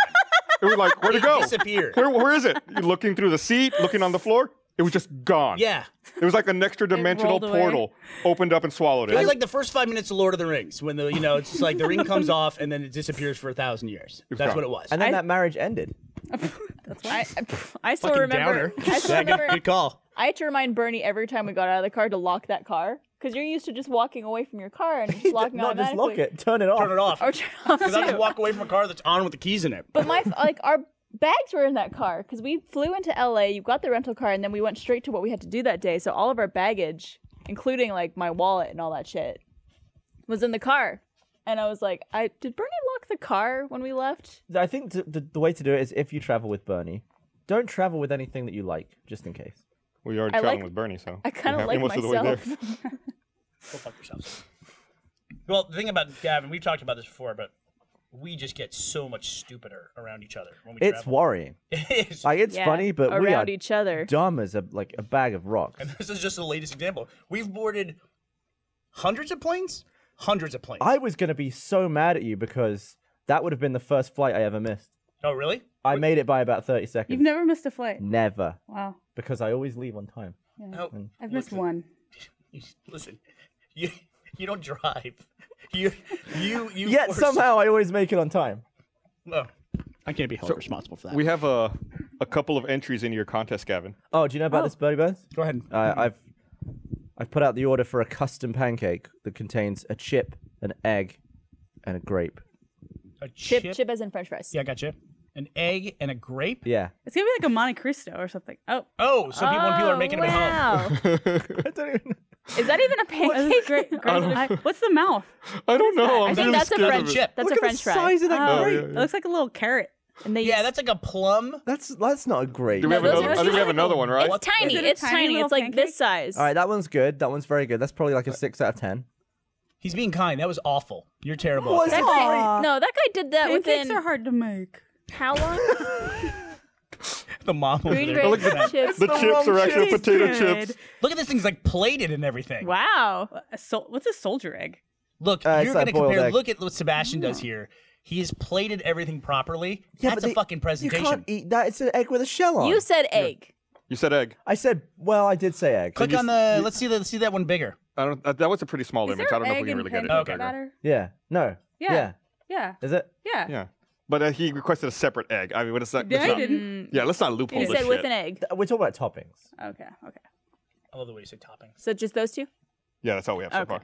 It was like, where'd it go? Disappeared. Where is it? You're looking through the seat, looking on the floor. It was just gone. Yeah. It was like an extra dimensional portal opened up and swallowed it. It was like the first 5 minutes of Lord of the Rings when the it's just like the ring comes off and then it disappears for 1,000 years. That's what it was. And then that marriage ended. That's why I still remember. I still remember. Good call. I had to remind Bernie every time we got out of the car to lock that car. Because you're used to just walking away from your car and just locking automatically. Just lock it. Turn it off. Turn it off. Or turn it off. Because I have to walk away from a car that's on with the keys in it. But our bags were in that car. Because we flew into LA, you got the rental car, and then we went straight to what we had to do that day. So all of our baggage, including like my wallet and all that shit, was in the car. And I was like, did Bernie lock the car when we left? I think the way to do it is if you travel with Bernie, don't travel with anything that you like, just in case. Well, you're already traveling with Bernie, so. I kind of like myself. Go fuck yourselves. Well, the thing about Gavin, we've talked about this before, but we just get so much stupider around each other when we travel. It's worrying. It is. Like, it's funny, but we are each other. Dumb as a bag of rocks. And this is just the latest example. We've boarded hundreds of planes? Hundreds of planes. I was going to be so mad at you because that would have been the first flight I ever missed. Oh, really? I made it by about 30 seconds. You've never missed a flight? Never. Wow. Because I always leave on time. Yeah. Oh, I've missed one. Listen, you don't drive. You yet somehow I always make it on time. No. I can't be held responsible for that. We have a couple of entries into your contest, Gavin. Oh, do you know about this, Burnie Burns? Go ahead. I've put out the order for a custom pancake that contains a chip, an egg, and a grape. A chip? Chip as in French fries. Yeah, I got you. An egg and a grape? Yeah. It's going to be like a Monte Cristo or something. Oh, so people are making them at home. I don't even know. Is that even a pancake? What's the mouth? I don't know. I think that's a French chip. That's a French fry. Look at the size of that grape. It looks like a little carrot. And that's like a plum. That's not a grape. I think we have another one, right? It's tiny. It's tiny. It's like this size. All right, that one's good. That one's very good. That's probably like a 6 out of 10. He's being kind. That was awful. You're terrible. No, that guy did that within. Pancakes are hard to make. How long? The mom was there. Look at chips. The chips are actual potato chips. Look at this thing's like plated and everything. Wow. What's a soldier egg? Look, you're going to compare. Egg. Look at what Sebastian does here. He's plated everything properly. Yeah, that's a fucking presentation. You can't eat that. It's an egg with a shell on. You said egg. You said egg. I said. Well, I did say egg. Click on the. Let's see that one bigger. I don't. That was a pretty small image. I don't know if we can really get it. Okay. Yeah. No. Yeah. Yeah. Is it? Yeah. Yeah. But he requested a separate egg. I mean, what is that? Yeah, didn't. Yeah, let's not loophole this shit. He said with an egg. We're talking about toppings. Okay. I love the way you say toppings. So just those two? Yeah, that's all we have so far.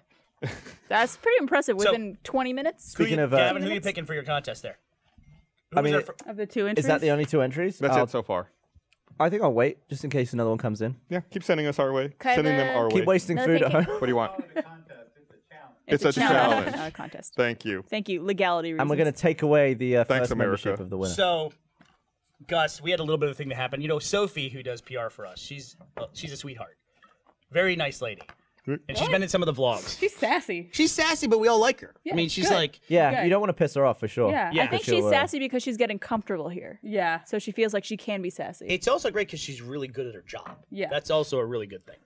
That's pretty impressive. Within 20 minutes. Speaking of Gavin, who are you picking for your contest there? Of the two entries? Is that the only two entries? That's it so far. I think I'll wait, just in case another one comes in. Yeah, keep sending us our way. Sending them our way. Keep wasting food at home. What do you want? It's a challenge. Not a contest. Thank you. Thank you. Legality reasons. And we're going to take away the first membership of the winner. So, Gus, we had a little bit of a thing that happened. You know, Sophie, who does PR for us, she's a sweetheart. Very nice lady. And she's been in some of the vlogs. She's sassy. She's sassy, but we all like her. Yeah, I mean, she's good. You don't want to piss her off for sure. Yeah, I think she's sassy because she's getting comfortable here. Yeah. So she feels like she can be sassy. It's also great because she's really good at her job. Yeah. That's also a really good thing.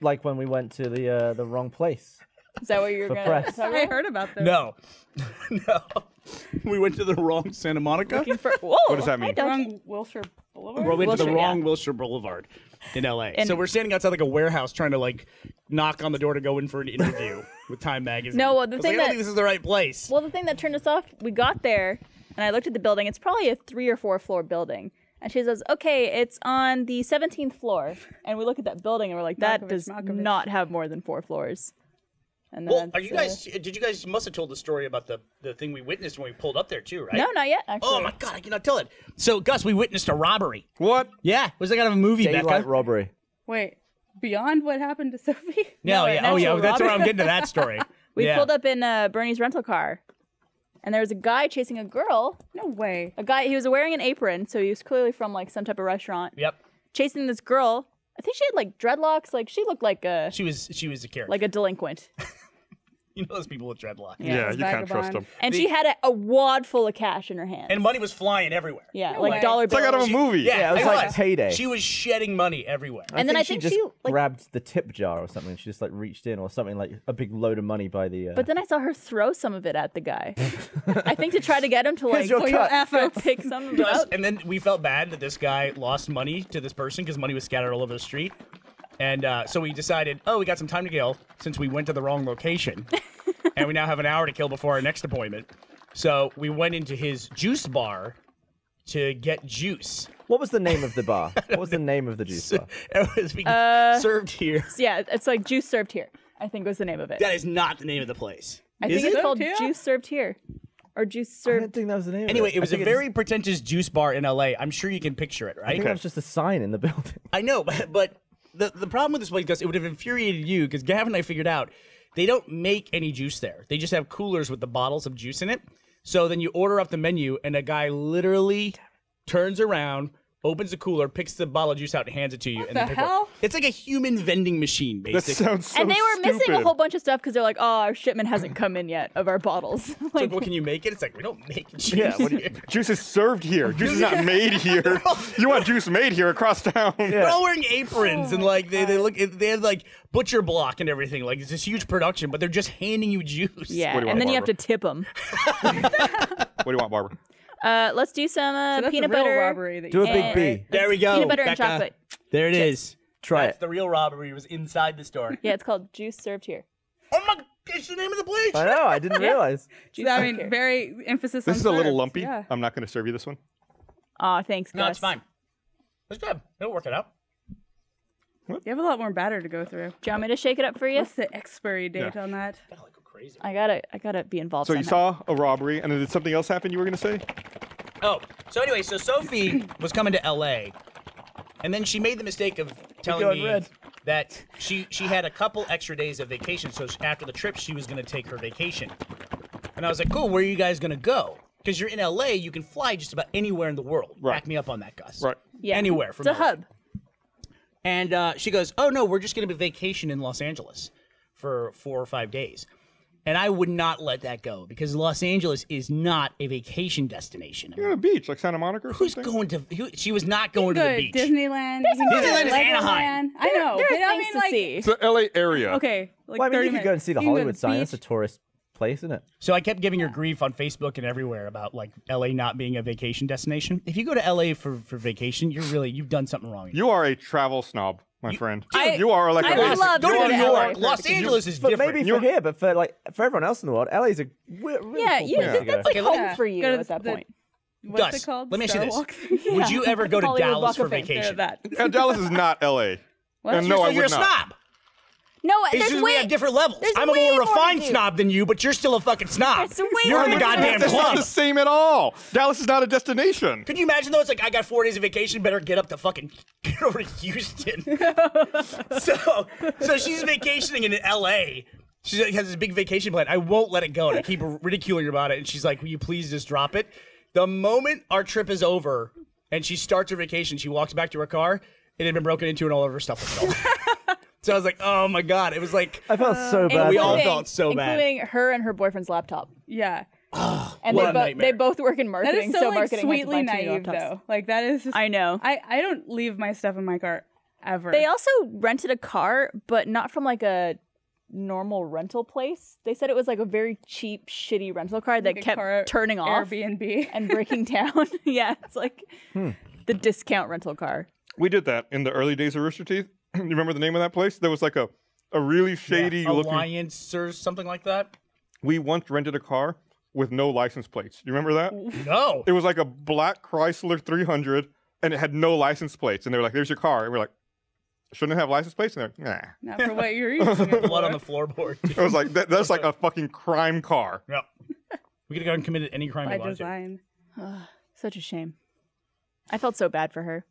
Like when we went to the wrong place. Is that what you're going to... That's how I heard about this. No. No. We went to the wrong Santa Monica? Whoa, what does that mean? Wrong Wilshire Boulevard? We went to the wrong Wilshire Boulevard in L.A. And so we're standing outside like a warehouse trying to like knock on the door to go in for an interview with Time Magazine. No, well, the thing I don't think this is the right place. Well, the thing that turned us off, we got there and I looked at the building. It's probably a 3 or 4 floor building. And she says, okay, it's on the 17th floor. And we look at that building and we're like, that does not have more than 4 floors. And well, are you guys? Did you guys must have told the story about the thing we witnessed when we pulled up there too, right? No, not yet. Actually. Oh my god, I cannot tell it. So, Gus, we witnessed a robbery. What? Yeah, it was like out of a movie. Daylight robbery. Wait, beyond what happened to Sophie? No, yeah, oh yeah, robbery. That's where I'm getting to that story. We pulled up in Bernie's rental car, and there was a guy chasing a girl. No way. A guy. He was wearing an apron, so he was clearly from like some type of restaurant. Yep. Chasing this girl. I think she had like dreadlocks. Like she looked like a. She was a character. Like a delinquant. You know those people with dreadlocks. Yeah, you can't trust them. And she had a wad full of cash in her hand. And money was flying everywhere. Yeah, no like way. Dollar bills. It's like out of a movie. Yeah, it was like Payday. She was shedding money everywhere. And then I think she grabbed the tip jar or something. She just like reached in or something like a big load of money by the... But then I saw her throw some of it at the guy. I think to try to get him to like pick some of it up. And then we felt bad that this guy lost money to this person because money was scattered all over the street. And so we decided, oh, we got some time to kill since we went to the wrong location. And we now have an hour to kill before our next appointment. So we went into his juice bar to get juice. What was the name of the bar? What was the name of the juice bar? It was served here. Yeah, it's like Juice Served Here, I think was the name of it. That is not the name of the place. I think it's called Juice Served Here. Or Juice Served. I didn't think that was the name. Anyway, it was a very pretentious juice bar in LA. I'm sure you can picture it, right? I think that was just a sign in the building. I know, but the problem with this place, Gus, it would have infuriated you because Gavin and I figured out they don't make any juice there. They just have coolers with the bottles of juice in it. So then you order off the menu and a guy literally turns around, opens the cooler, picks the bottle of juice out and hands it to you. What the hell? It's like a human vending machine, basically. That sounds so and they were missing a whole bunch of stuff because they're like, oh, our shipment hasn't come in yet of our bottles. Like, so, well, can you make it? It's like, we don't make juice. Yeah, juice is served here. Juice is not made here. You want juice made here across town. Yeah. They're all wearing aprons and like they have like butcher block and everything. Like it's this huge production, but they're just handing you juice. Yeah, and then you have to tip them. What do you want, Barbara? Let's do some so peanut butter. Robbery that do a big B. There we go. Peanut butter Becca. And chocolate. There it is. Try it. The real robbery was inside the store. Yeah, it's called Juice Served Here. Oh my! It's the name of the place. I know. I didn't realize. Juice I mean, here. Very emphasis. This on is serves. A little lumpy. Yeah. I'm not going to serve you this one. Aw, thanks, Gus. No, it's fine. It's good. It'll work it out. You have a lot more batter to go through. Do you want me to shake it up for you? What's the expiry date on that? Crazy. I gotta be involved. So somehow. You saw a robbery, and then did something else happen you were gonna say? Oh, so anyway, so Sophie was coming to LA, and then she made the mistake of telling me that she had a couple extra days of vacation, so after the trip, she was gonna take her vacation. And I was like, cool, where are you guys gonna go? Because you're in LA, you can fly just about anywhere in the world. Right. Back me up on that, Gus. Right. Yeah. Anywhere from LA. It's a hub. And she goes, oh no, we're just gonna be vacation in Los Angeles for 4 or 5 days. And I would not let that go because Los Angeles is not a vacation destination. You're on a beach, like Santa Monica or something? Who's going to... she was not going to the beach. Disneyland. Disneyland is Anaheim. I know. There are things to see. It's the LA area. Okay. Like well, I mean, you could go and see the Hollywood sign. That's a tourist place, isn't it? So I kept giving her grief on Facebook and everywhere about like LA not being a vacation destination. If you go to LA for vacation, you've done something wrong. You are a travel snob. My friend. Dude, you are like I love New York. Los Angeles is different. But maybe for here, but for like for everyone else in the world, LA's a really cool place. That's like home for you at that point. What's it called? Let me ask you this. Would you ever go to Dallas for vacation? Dallas is not LA. And no, I would not. You're a snob. No, it's just we have different levels. I'm a more refined snob than you, but you're still a fucking snob. You're in the goddamn club. It's not the same at all. Dallas is not a destination. Could you imagine though? It's like I got 4 days of vacation. Better get up to fucking get over to Houston. so she's vacationing in L.A. She has this big vacation plan. I won't let it go, and I keep ridiculing her about it. And she's like, "Will you please just drop it?" The moment our trip is over, and she starts her vacation. She walks back to her car. It had been broken into and all of her stuff was stolen. So I was like, oh my God. It was like, I felt so bad. We all felt so bad. Including her and her boyfriend's laptop. Yeah. Oh, and they both work in marketing. That is so, marketing sweetly naive, though. Like, that is just, I know. I don't leave my stuff in my car ever. They also rented a car, but not from like a normal rental place. They said it was like a very cheap, shitty rental car that kept turning off, Airbnb, and breaking down. Yeah, it's like the discount rental car. We did that in the early days of Rooster Teeth. You remember the name of that place? There was like a really shady looking Alliance or something like that. We once rented a car with no license plates. You remember that? No. It was like a black Chrysler 300, and it had no license plates. And they were like, "There's your car," and we're like, "Shouldn't it have license plates?" And they're like, "Nah." Not for what you're using. Blood on the floorboard. I was like, "That's like a fucking crime car." Yep. We could have gone and committed any crime. By design. Such a shame. I felt so bad for her,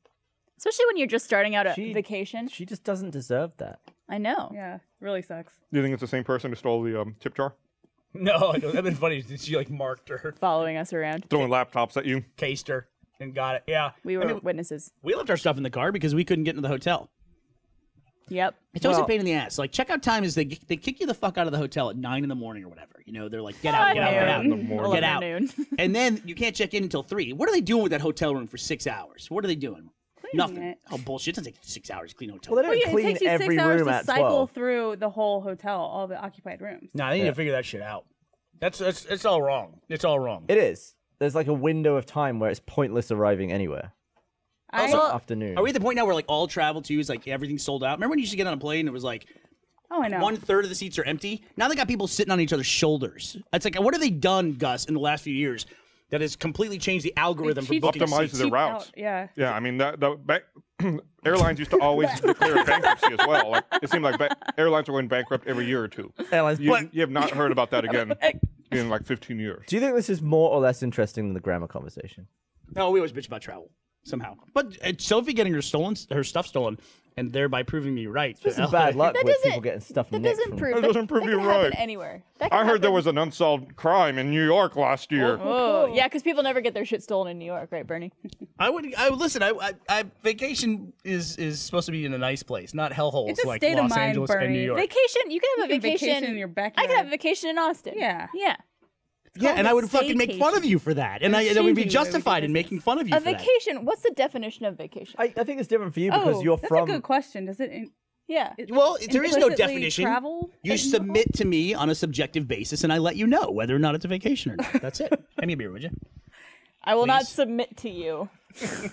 especially when you're just starting out a vacation. She just doesn't deserve that. I know. Yeah, it really sucks. Do you think it's the same person who stole the tip jar? No, that'd been funny. She like marked her, following us around, throwing laptops at you, cased her, and got it. Yeah, we were witnesses. We left our stuff in the car because we couldn't get into the hotel. Yep, it's always a pain in the ass. Like, checkout time is they kick you the fuck out of the hotel at 9 in the morning or whatever. You know, they're like, get out, get out, and then you can't check in until 3. What are they doing with that hotel room for 6 hours? What are they doing? Nothing. Oh, bullshit. It doesn't take 6 hours to clean a hotel. Well, it takes you 6 hours to cycle through the whole hotel, all the occupied rooms. Nah, they need to figure that shit out. That's it's all wrong. It's all wrong. It is. There's like a window of time where it's pointless arriving anywhere. Also, afternoon. Are we at the point now where like all travel to is like everything's sold out? Remember when you used to get on a plane and it was like, oh, I know, 1/3 of the seats are empty? Now they got people sitting on each other's shoulders. It's like, what have they done, Gus, in the last few years that has completely changed the algorum for booking optimizes the routes? Out, yeah. Yeah, I mean, airlines used to always declare bankruptcy as well. Like, it seemed like airlines were going bankrupt every year or two. Airlines, you have not heard about that again in like 15 years. Do you think this is more or less interesting than the grammar conversation? No, we always bitch about travel somehow. But Sophie getting her stuff stolen, and thereby proving me right. It's just bad luck with people getting stuff nicked. That doesn't prove you right. Anywhere. I heard there was an unsolved crime in New York last year. Oh. Yeah, because people never get their shit stolen in New York, right, Bernie? I would listen. I vacation is supposed to be in a nice place, not hellholes like Los Angeles and New York. Vacation, you can have a vacation in your backyard. I could have a vacation in Austin. Yeah, yeah. Yeah, and I would fucking make fun of you for that. And I would be justified in making fun of you for that. A vacation, what's the definition of vacation? I think it's different for you because you're from... That's a good question. Does it... Yeah. Well, there is no definition. You submit to me on a subjective basis and I let you know whether or not it's a vacation or not. That's it. Hand me a beer, would you? I will not submit to you.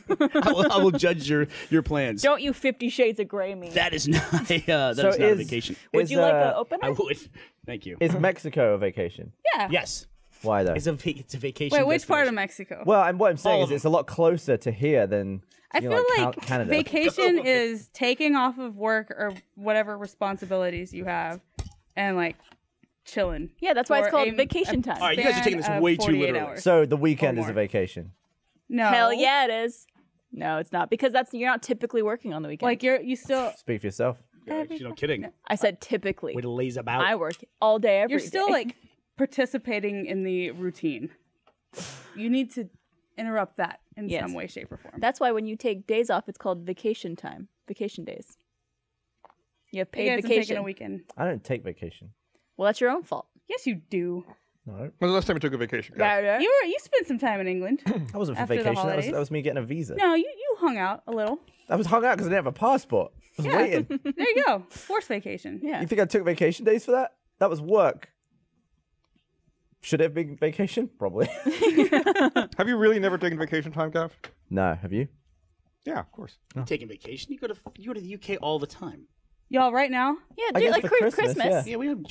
I will judge your plans. Don't you 50 Shades of Grey me. That is not a vacation. Would you like an opener? I would. Thank you. Is Mexico a vacation? Yeah. Yes. Why though? It's a vacation. Wait, which part of Mexico? Well, and what I'm saying is it's a lot closer to here than I feel like Canada. Vacation is taking off of work or whatever responsibilities you have and like chilling. Yeah, that's why it's called vacation time. All right, you guys are taking this way too literally. So the weekend is a vacation. No, hell yeah, it is. No, it's not, because you're not typically working on the weekend. Like you still speak for yourself. You're not kidding. I said typically. Way to laze about. I work all day every day. You're still like participating in the routine. You need to interrupt that in some way, shape, or form. That's why when you take days off, it's called vacation time. Vacation days. You have paid vacation. Taking a weekend. I don't take vacation. Well, that's your own fault. Yes, you do. No. When was the last time you took a vacation? Yeah. You spent some time in England. I wasn't for vacation. That was me getting a visa. No, you hung out a little. I was hung out because I didn't have a passport. I was waiting. There you go. Forced vacation. Yeah. You think I took vacation days for that? That was work. Should it have been vacation? Probably. Have you really never taken vacation time, Gav? No. Have you? Yeah, of course. Oh. Taking vacation? You go to the UK all the time. Y'all right now? Yeah, dude, like Christmas. Yeah, we have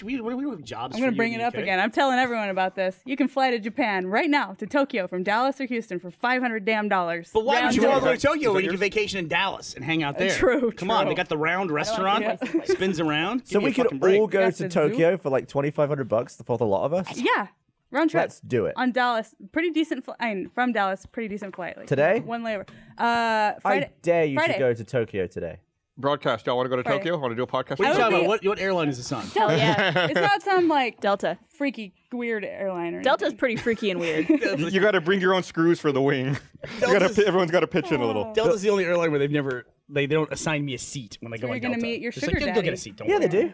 jobs. I'm going to bring it up again. I'm telling everyone about this. You can fly to Japan right now, to Tokyo from Dallas or Houston for $500 damn. But why would you all go to Tokyo when you can vacation in Dallas and hang out there? True. Come on, they got the round restaurant. Spins around. So we could all go to Tokyo for like $2,500 for the lot of us? Yeah. Round trip. Let's do it. On Dallas, pretty decent. I mean, from Dallas, pretty decent flight. Like, today? One layover. Friday. I dare you to go to Tokyo today. broadcast. Y'all want to go to Tokyo? Want to do a podcast? What are you talking about? What airline is this on? Delta. Yeah. It's not some like Delta freaky weird airline. Or Delta's pretty freaky and weird. You got to bring your own screws for the wing. Everyone's got to pitch in a little. Delta's the only airline where they've never they don't assign me a seat when I go on Delta. You're gonna meet your sugar daddy. Go get a seat. Don't worry. Yeah, they do.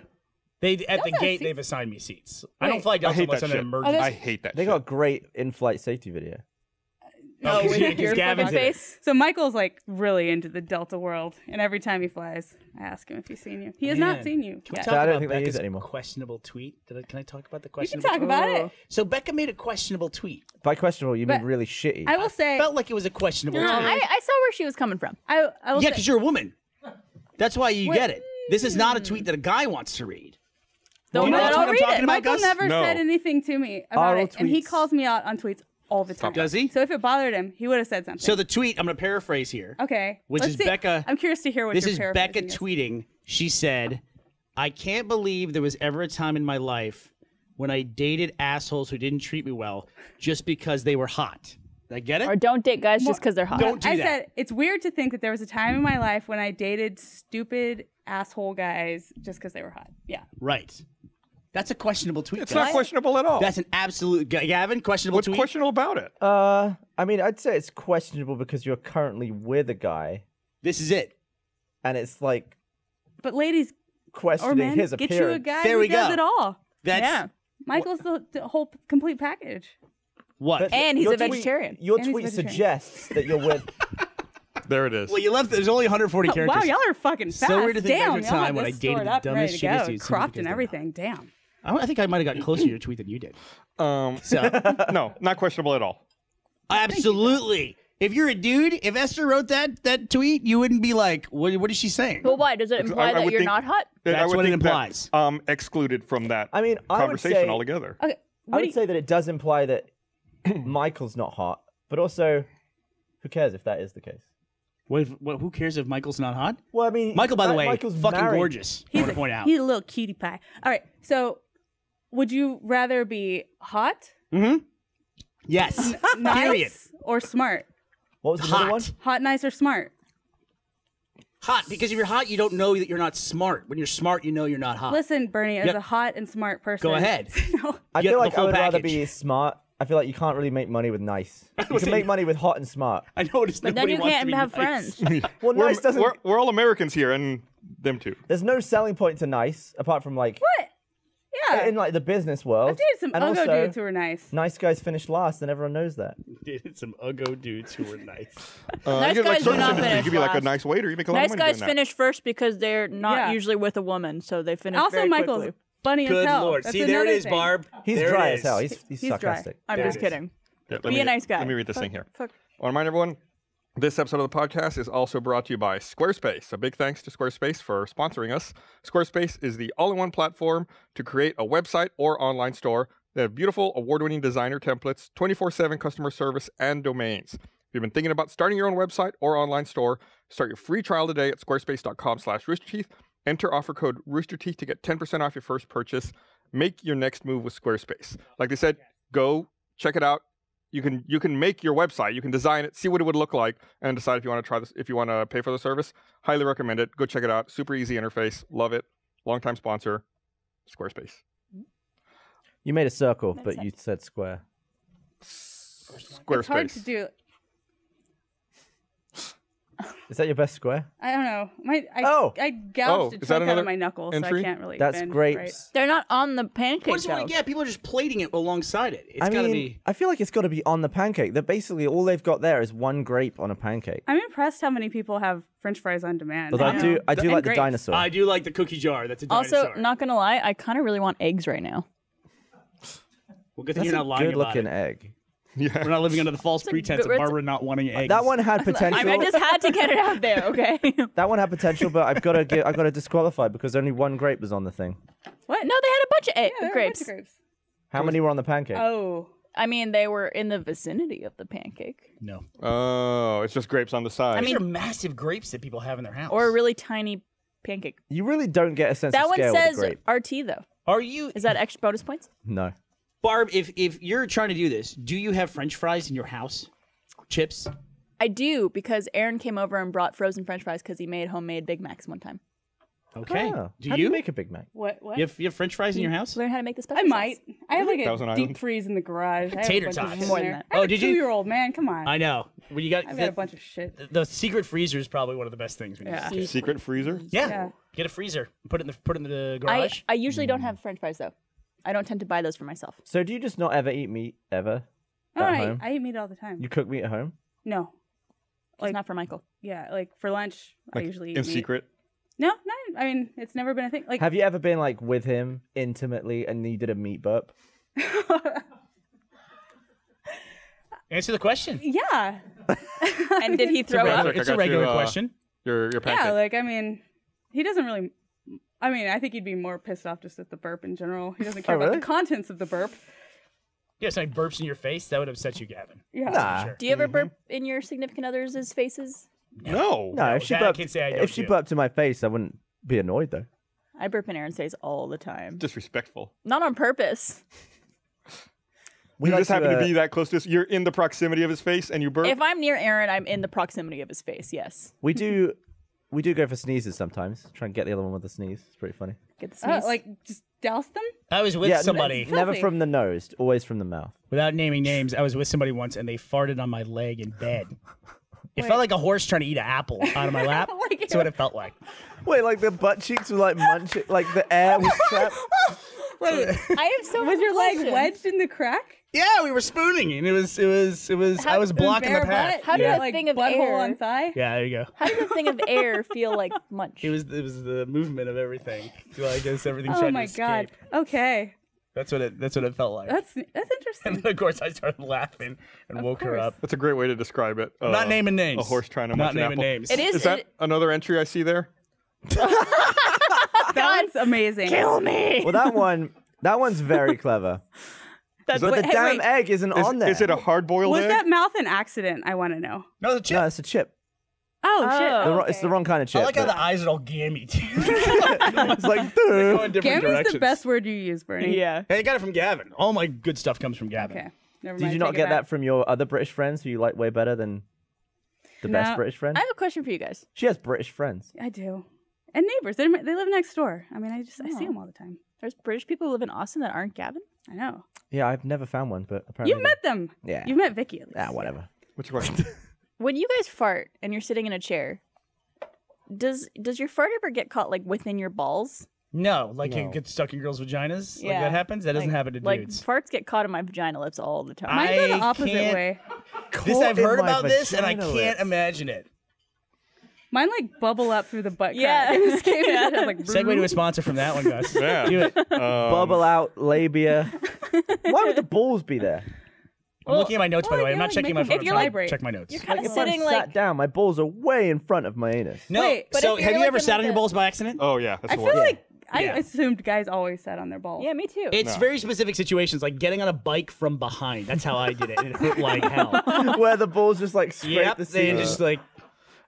They at the gate they've assigned me seats. Wait. I don't fly Delta unless I'm an emergency. I hate that. They got a great in-flight safety video. Oh, because Gavin's face. So Michael's like really into the Delta world, and every time he flies, I ask him if he's seen you. He has not seen you. Can we talk about Becca's questionable tweet? Can I talk about the questionable? You can talk about it. So Becca made a questionable tweet. By questionable, you mean really shitty. I will say, I felt like it was a questionable tweet. I saw where she was coming from. Yeah, because you're a woman. That's why you get it. This is not a tweet that a guy wants to read. You know what I'm talking about, Gus? Michael never said anything to me about it, and he calls me out on tweets all the time. Does he? So if it bothered him, he would have said something. So the tweet, I'm going to paraphrase here. Okay. Which is Becca. I'm curious to hear what you're paraphrasing. This is Becca tweeting. She said, I can't believe there was ever a time in my life when I dated assholes who didn't treat me well just because they were hot. Did I get it? Or don't date guys just because they're hot. Don't do that. I said, it's weird to think that there was a time in my life when I dated stupid asshole guys just because they were hot. Yeah. Right. That's a questionable tweet. It's not questionable at all. That's an absolute Gavin questionable tweet. What's questionable about it? I mean, I'd say it's questionable because you're currently with a guy. This is it, and it's like, but ladies questioning his appearance. Get you a guy who does it all. That's Michael's the whole complete package. What? And he's a vegetarian. Your tweet suggests that you're with. There it is. Well, you left. There's only 140 characters. Wow, y'all are fucking fast. So we're to the time when I dated the dumbest shittiest dudes, cropped and everything. Damn. I think I might have gotten closer to your tweet than you did. So no, not questionable at all. Absolutely. If you're a dude, if Esther wrote that tweet, you wouldn't be like, what is she saying? Well, why? Does it imply that you're not hot? That's what it implies. That, excluded from that conversation altogether. Okay, I would say that it does imply that Michael's not hot, but also, who cares if that is the case? Who cares if Michael's not hot? Well, I mean, Michael, by the way, Michael's fucking gorgeous. I want to point out. He's a little cutie pie. All right, so... Would you rather be hot? Mm-hmm. Yes. Nice or smart? What was the other one? Hot, nice, or smart? Hot, because if you're hot, you don't know that you're not smart. When you're smart, you know you're not hot. Listen, Bernie, as a hot and smart person... Go ahead. I feel like I would rather be smart. I feel like you can't really make money with nice. You can make money with hot and smart. I know, but then you can't have friends. Well, nice doesn't... We're all Americans here, and them too. There's no selling point to nice, apart from like... What? Yeah. In like the business world. I've dated some uggo dudes who were nice. Nice guys finish last, and everyone knows that. Dated some uggo dudes who were nice. Nice guys do not finish last. You could be like a nice waiter. You make a lot of money doing that. Nice guys finish first because they're not usually with a woman, so they finish very quickly. Also, Michael's funny as hell. Good lord. See, there it is, Barb. He's dry as hell. He's sarcastic. I'm just kidding. Be a nice guy. Let me read this thing here. I want to remind everyone, this episode of the podcast is also brought to you by Squarespace. A big thanks to Squarespace for sponsoring us. Squarespace is the all-in-one platform to create a website or online store. They have beautiful, award-winning designer templates, 24/7 customer service, and domains. If you've been thinking about starting your own website or online store, start your free trial today at squarespace.com/roosterteeth. Enter offer code roosterteeth to get 10% off your first purchase. Make your next move with Squarespace. Like they said, go check it out. You can make your website, you can design it, see what it would look like, and decide if you want to try this, if you want to pay for the service. Highly recommend it. Go check it out. Super easy interface. Love it. Longtime sponsor, Squarespace. You made a circle, but you said square. Squarespace. It's hard to do. Is that your best square? I don't know. I gouged a chunk out of my knuckles, so I can't really. That's grapes. Right. They're not on the pancake. What is it? Yeah, people are just plating it alongside it. It's gotta be. I feel like it's gotta be on the pancake. That basically all they've got there is one grape on a pancake. I'm impressed how many people have French fries on demand. But I do like the dinosaur. I do like the cookie jar. That's a dinosaur. Also, not gonna lie, I kind of really want eggs right now. Well, good thing you're not lying about it. Good looking egg. Yeah. We're not living under the false pretense of Barbara not wanting eggs. That one had potential. I just had to get it out there, okay? That one had potential, but I've got to disqualify because only one grape was on the thing. What? No, they had a bunch of grapes. How many were on the pancake? Oh, I mean, they were in the vicinity of the pancake. No. Oh, it's just grapes on the side. I mean, these are massive grapes that people have in their house, or a really tiny pancake. You really don't get a sense of scale with a grape. That one says RT though. Are you? Is that extra bonus points? No. Barb, if you're trying to do this, do you have French fries in your house? Chips? I do, because Aaron came over and brought frozen French fries because he made homemade Big Macs one time. Okay. Oh, do you make a Big Mac? What? You have French fries in your house? Learn how to make the special. I might. Sauce. I have like a deep freeze in the garage. Tater tots. More than that. Oh, did you? 2-year-old man, come on. I know. When you got, I've got a bunch of shit. The secret freezer is probably one of the best things. Secret freezer? Yeah. Get a freezer. Put it in the garage. I usually don't have French fries though. I don't tend to buy those for myself. So do you just not ever eat meat ever? Oh, I eat meat all the time. You cook meat at home? No. Like, not for Michael. Yeah, like for lunch, like I usually eat in meat. Secret. No, no. I mean, it's never been a thing. Like, have you ever been like with him intimately and you did a meat burp? Answer the question. Yeah. And did he throw up? It's a regular question. Your pancake. Yeah, like I mean, he doesn't really. I mean, I think he'd be more pissed off just at the burp in general. He doesn't care about the contents of the burp. Yeah, something burps in your face. That would upset you, Gavin. Yeah. Nah. Sure. Do you ever burp in your significant other's faces? No. No, if she burped in my face, I wouldn't be annoyed, though. I burp in Aaron's face all the time. Disrespectful. Not on purpose. You just happen to be that close to us. You're in the proximity of his face, and you burp? If I'm near Aaron, I'm in the proximity of his face, yes. We do go for sneezes sometimes. Try and get the other one with a sneeze. It's pretty funny. Get the sneeze? Like, just douse them? I was with somebody. Never from the nose, always from the mouth. Without naming names, I was with somebody once, and they farted on my leg in bed. It felt like a horse trying to eat an apple out of my lap. Like, that's what it felt like. Wait, like the butt cheeks were like munching, like the air was trapped. Wait, I have so much. Was your leg wedged in the crack? Yeah, we were spooning, and it was. I was blocking the path. How did that thing of air on thigh? Yeah, there you go. How did the thing of air feel like munch? It was the movement of everything. So I guess everything tried to escape. Oh my god. Okay. That's what it felt like. That's interesting. And then, of course, I started laughing and woke her up. That's a great way to describe it. Not naming names. A horse trying to munch an apple. Not naming names. Is that another entry I see there? That's amazing. Kill me. Well, that one's very clever. That's what, the damn egg isn't on there. Is it a hard-boiled egg? Was that mouth an accident? I want to know. No, it's a chip. No, it's a chip. Oh shit! Okay. It's the wrong kind of chip. I like how the eyes are all gammy too. It's like gammy's the best word you use, Bernie. Yeah. Hey, I got it from Gavin. All my good stuff comes from Gavin. Okay. Never mind. Did you not get that from your other British friends who you like way better than the best British friend? I have a question for you guys. She has British friends. I do, and neighbors. They live next door. I mean, I see them all the time. There's British people who live in Austin that aren't Gavin. I know. Yeah, I've never found one, but apparently you've met them. Yeah. You've met Vicky at least. Ah, whatever. What's your question? When you guys fart and you're sitting in a chair, does your fart ever get caught like within your balls? No, like it gets stuck in girls' vaginas. Yeah. Like that happens. That doesn't happen to dudes. Like farts get caught in my vagina lips all the time. Mine go the opposite way. I've heard about this, and I can't imagine it. Mine like bubble up through the butt crack. Yeah. Yeah. Like, segue to a sponsor from that one, guys. Yeah. Do it. Bubble out labia. Why would the balls be there? I'm looking at my notes, by the way. I'm not checking my phone. I'm trying to check my notes. You're kind of sitting like... sat down, my balls are way in front of my anus. No, so have you ever sat on your balls by accident? Oh, yeah. I feel like I assumed guys always sat on their balls. Yeah, me too. It's very specific situations, like getting on a bike from behind. That's how I did it. It hurt like hell. Where the balls just like scrape the seat. Just like...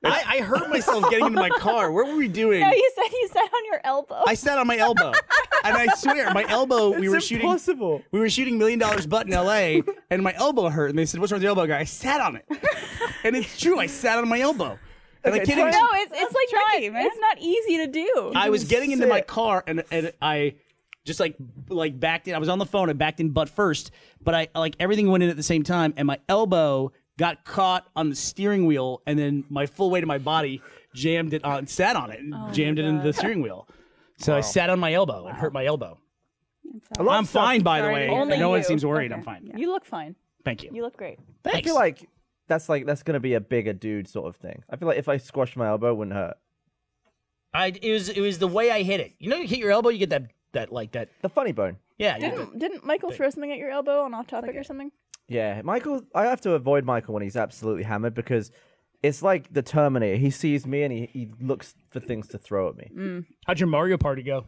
I hurt myself getting into my car. What were we doing? No, you sat on your elbow. I sat on my elbow. And I swear, my elbow, we were shooting $1 Million Butt in LA, and my elbow hurt. And they said, "What's wrong with your elbow, guy?" I sat on it. And it's true, I sat on my elbow. And I can't even... No, it's like tricky, man. It's not easy to do. I was getting into my car, and I just like backed in. I was on the phone, I backed in butt first, but I like everything went in at the same time, and my elbow got caught on the steering wheel, and then my full weight of my body jammed it on, sat on it, and jammed it into the steering wheel. So I sat on my elbow and hurt my elbow. I'm fine, by the way. No one seems worried. I'm fine. Yeah. You look fine. Thank you. You look great. Thanks. I feel like that's going to be a bigger dude sort of thing. I feel like if I squashed my elbow, it wouldn't hurt. It was the way I hit it. You know, you hit your elbow, you get that the funny bone. Yeah. Didn't Michael throw something at your elbow on Off Topic or something? Yeah, Michael, I have to avoid Michael when he's absolutely hammered because it's like the Terminator. He sees me and he looks for things to throw at me. Mm. How'd your Mario Party go?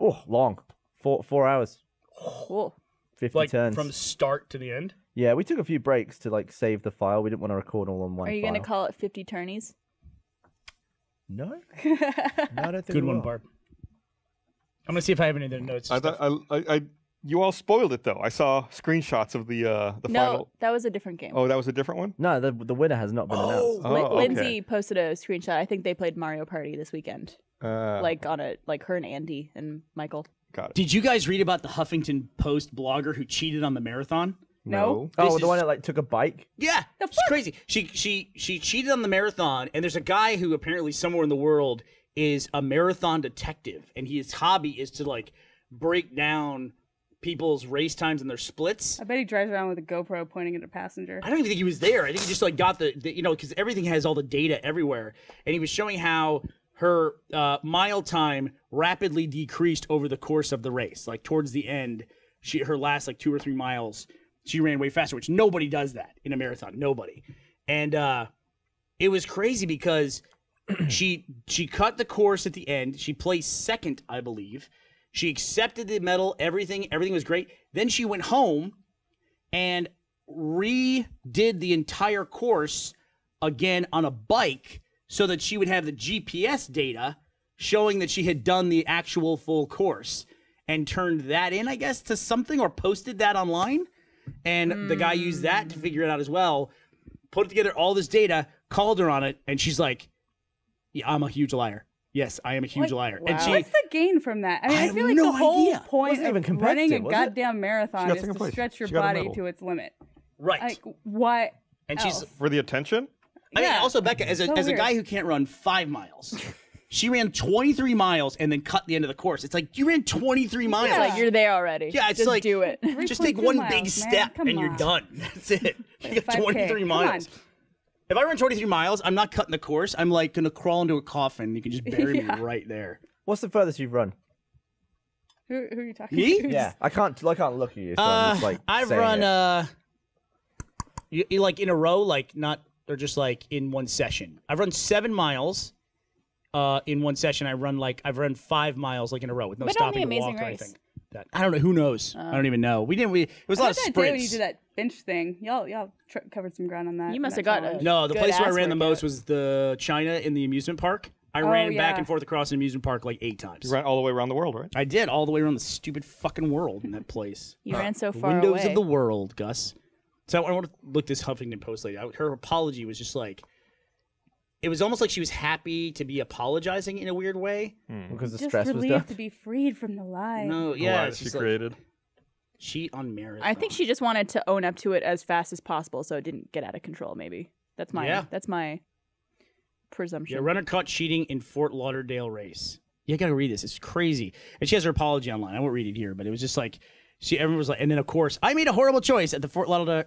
Oh, long. Four hours. Oh. 50 turns. From start to the end? Yeah, we took a few breaks to like save the file. We didn't want to record all on one file. Are you going to call it 50 turnies? No. Not a good one, Barb. I'm going to see if I have any other notes. I You all spoiled it, though. I saw screenshots of the final. No, that was a different game. Oh, that was a different one? No, the winner has not been announced. Lindsay posted a screenshot. I think they played Mario Party this weekend. Like her and Andy and Michael. Got it. Did you guys read about the Huffington Post blogger who cheated on the marathon? No. Oh, the one that like took a bike? Yeah. It's crazy. She cheated on the marathon, and there's a guy who apparently somewhere in the world is a marathon detective, and his hobby is to like break down people's race times and their splits. I bet he drives around with a GoPro pointing at a passenger. I don't even think he was there. I think he just like got the you know, because everything has all the data everywhere, and he was showing how her mile time rapidly decreased over the course of the race. Like towards the end, her last like 2 or 3 miles, she ran way faster, which nobody does that in a marathon. Nobody. And it was crazy because she cut the course at the end. She placed second, I believe. She accepted the medal. Everything was great. Then she went home and redid the entire course again on a bike, so that she would have the GPS data showing that she had done the actual full course, and turned that in, I guess, to something, or posted that online. And the guy used that to figure it out as well, put together all this data, called her on it, and she's like, yeah, I'm a huge liar. Yes, I am a huge liar. Wow. And what's the gain from that? I mean, I feel like the whole point of running a goddamn marathon is to stretch your body to its limit. Right. Like, what and else? She's for the attention? I mean, also, Becca, as a guy who can't run 5 miles, she ran 23 miles and then cut the end of the course. It's like, you ran 23 miles. Yeah, like, you're there already. Yeah, it's just like, do it. Just take one miles, big step and you're done. That's it. You got 23 miles. If I run 23 miles, I'm not cutting the course. I'm like going to crawl into a coffin. You can just bury me right there. What's the furthest you've run? Who are you talking me? To? Yeah, I can't look at you. So I'm just, like, I've run, you, like in a row, like not... They're just like in one session. I've run 7 miles in one session. I've run 5 miles like in a row with no stopping to walk or anything. That, I don't know. Who knows? I don't even know. It was a lot of sprints. When you did that bench thing, y'all covered some ground on that. You must have got it. No, the place where I ran the most was the China in the amusement park. I ran back and forth across an amusement park like 8 times. You ran all the way around the world, right? I did all the way around the stupid fucking world in that place. You ran so far away. Windows of the world, Gus. So I want to look this Huffington Post lady. Her apology was just like, it was almost like she was happy to be apologizing in a weird way. Because the stress was done. Just relieved to be freed from the lie. No, yeah. The lie she created. Like, cheat on marathon. I think she just wanted to own up to it as fast as possible so it didn't get out of control, maybe. That's my presumption. Yeah, runner caught cheating in Fort Lauderdale race. You gotta read this. It's crazy. And she has her apology online. I won't read it here, but it was just like, everyone was like, and then of course, I made a horrible choice at the Fort Lauderdale.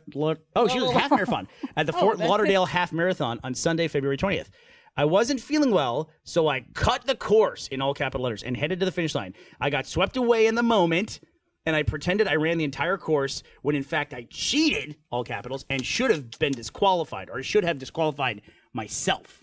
She was half marathon at the Fort Lauderdale half marathon on Sunday, February 20th. I wasn't feeling well, so I cut the course in all capital letters and headed to the finish line. I got swept away in the moment, and I pretended I ran the entire course when in fact I cheated all capitals and should have been disqualified, or should have disqualified myself.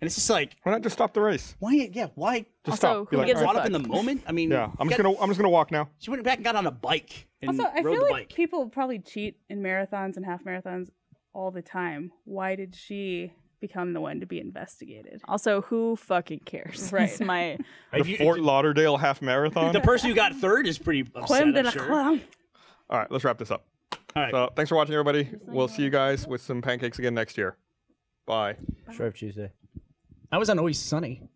And it's just like, why not just stop the race? Why? Yeah, why? Just also, stop. Who gives a fuck? Up in the moment. I mean, yeah. I'm just gonna walk now. She went back and got on a bike. And also, I feel like people probably cheat in marathons and half marathons all the time. Why did she become the one to be investigated? Also, who fucking cares? Right. It's my Fort Lauderdale half marathon. The person who got third is pretty upset. I'm sure. All right, let's wrap this up. All right. So thanks for watching, everybody. We'll see you guys with some pancakes again next year. Bye. Shrove Tuesday. I was on Always Sunny.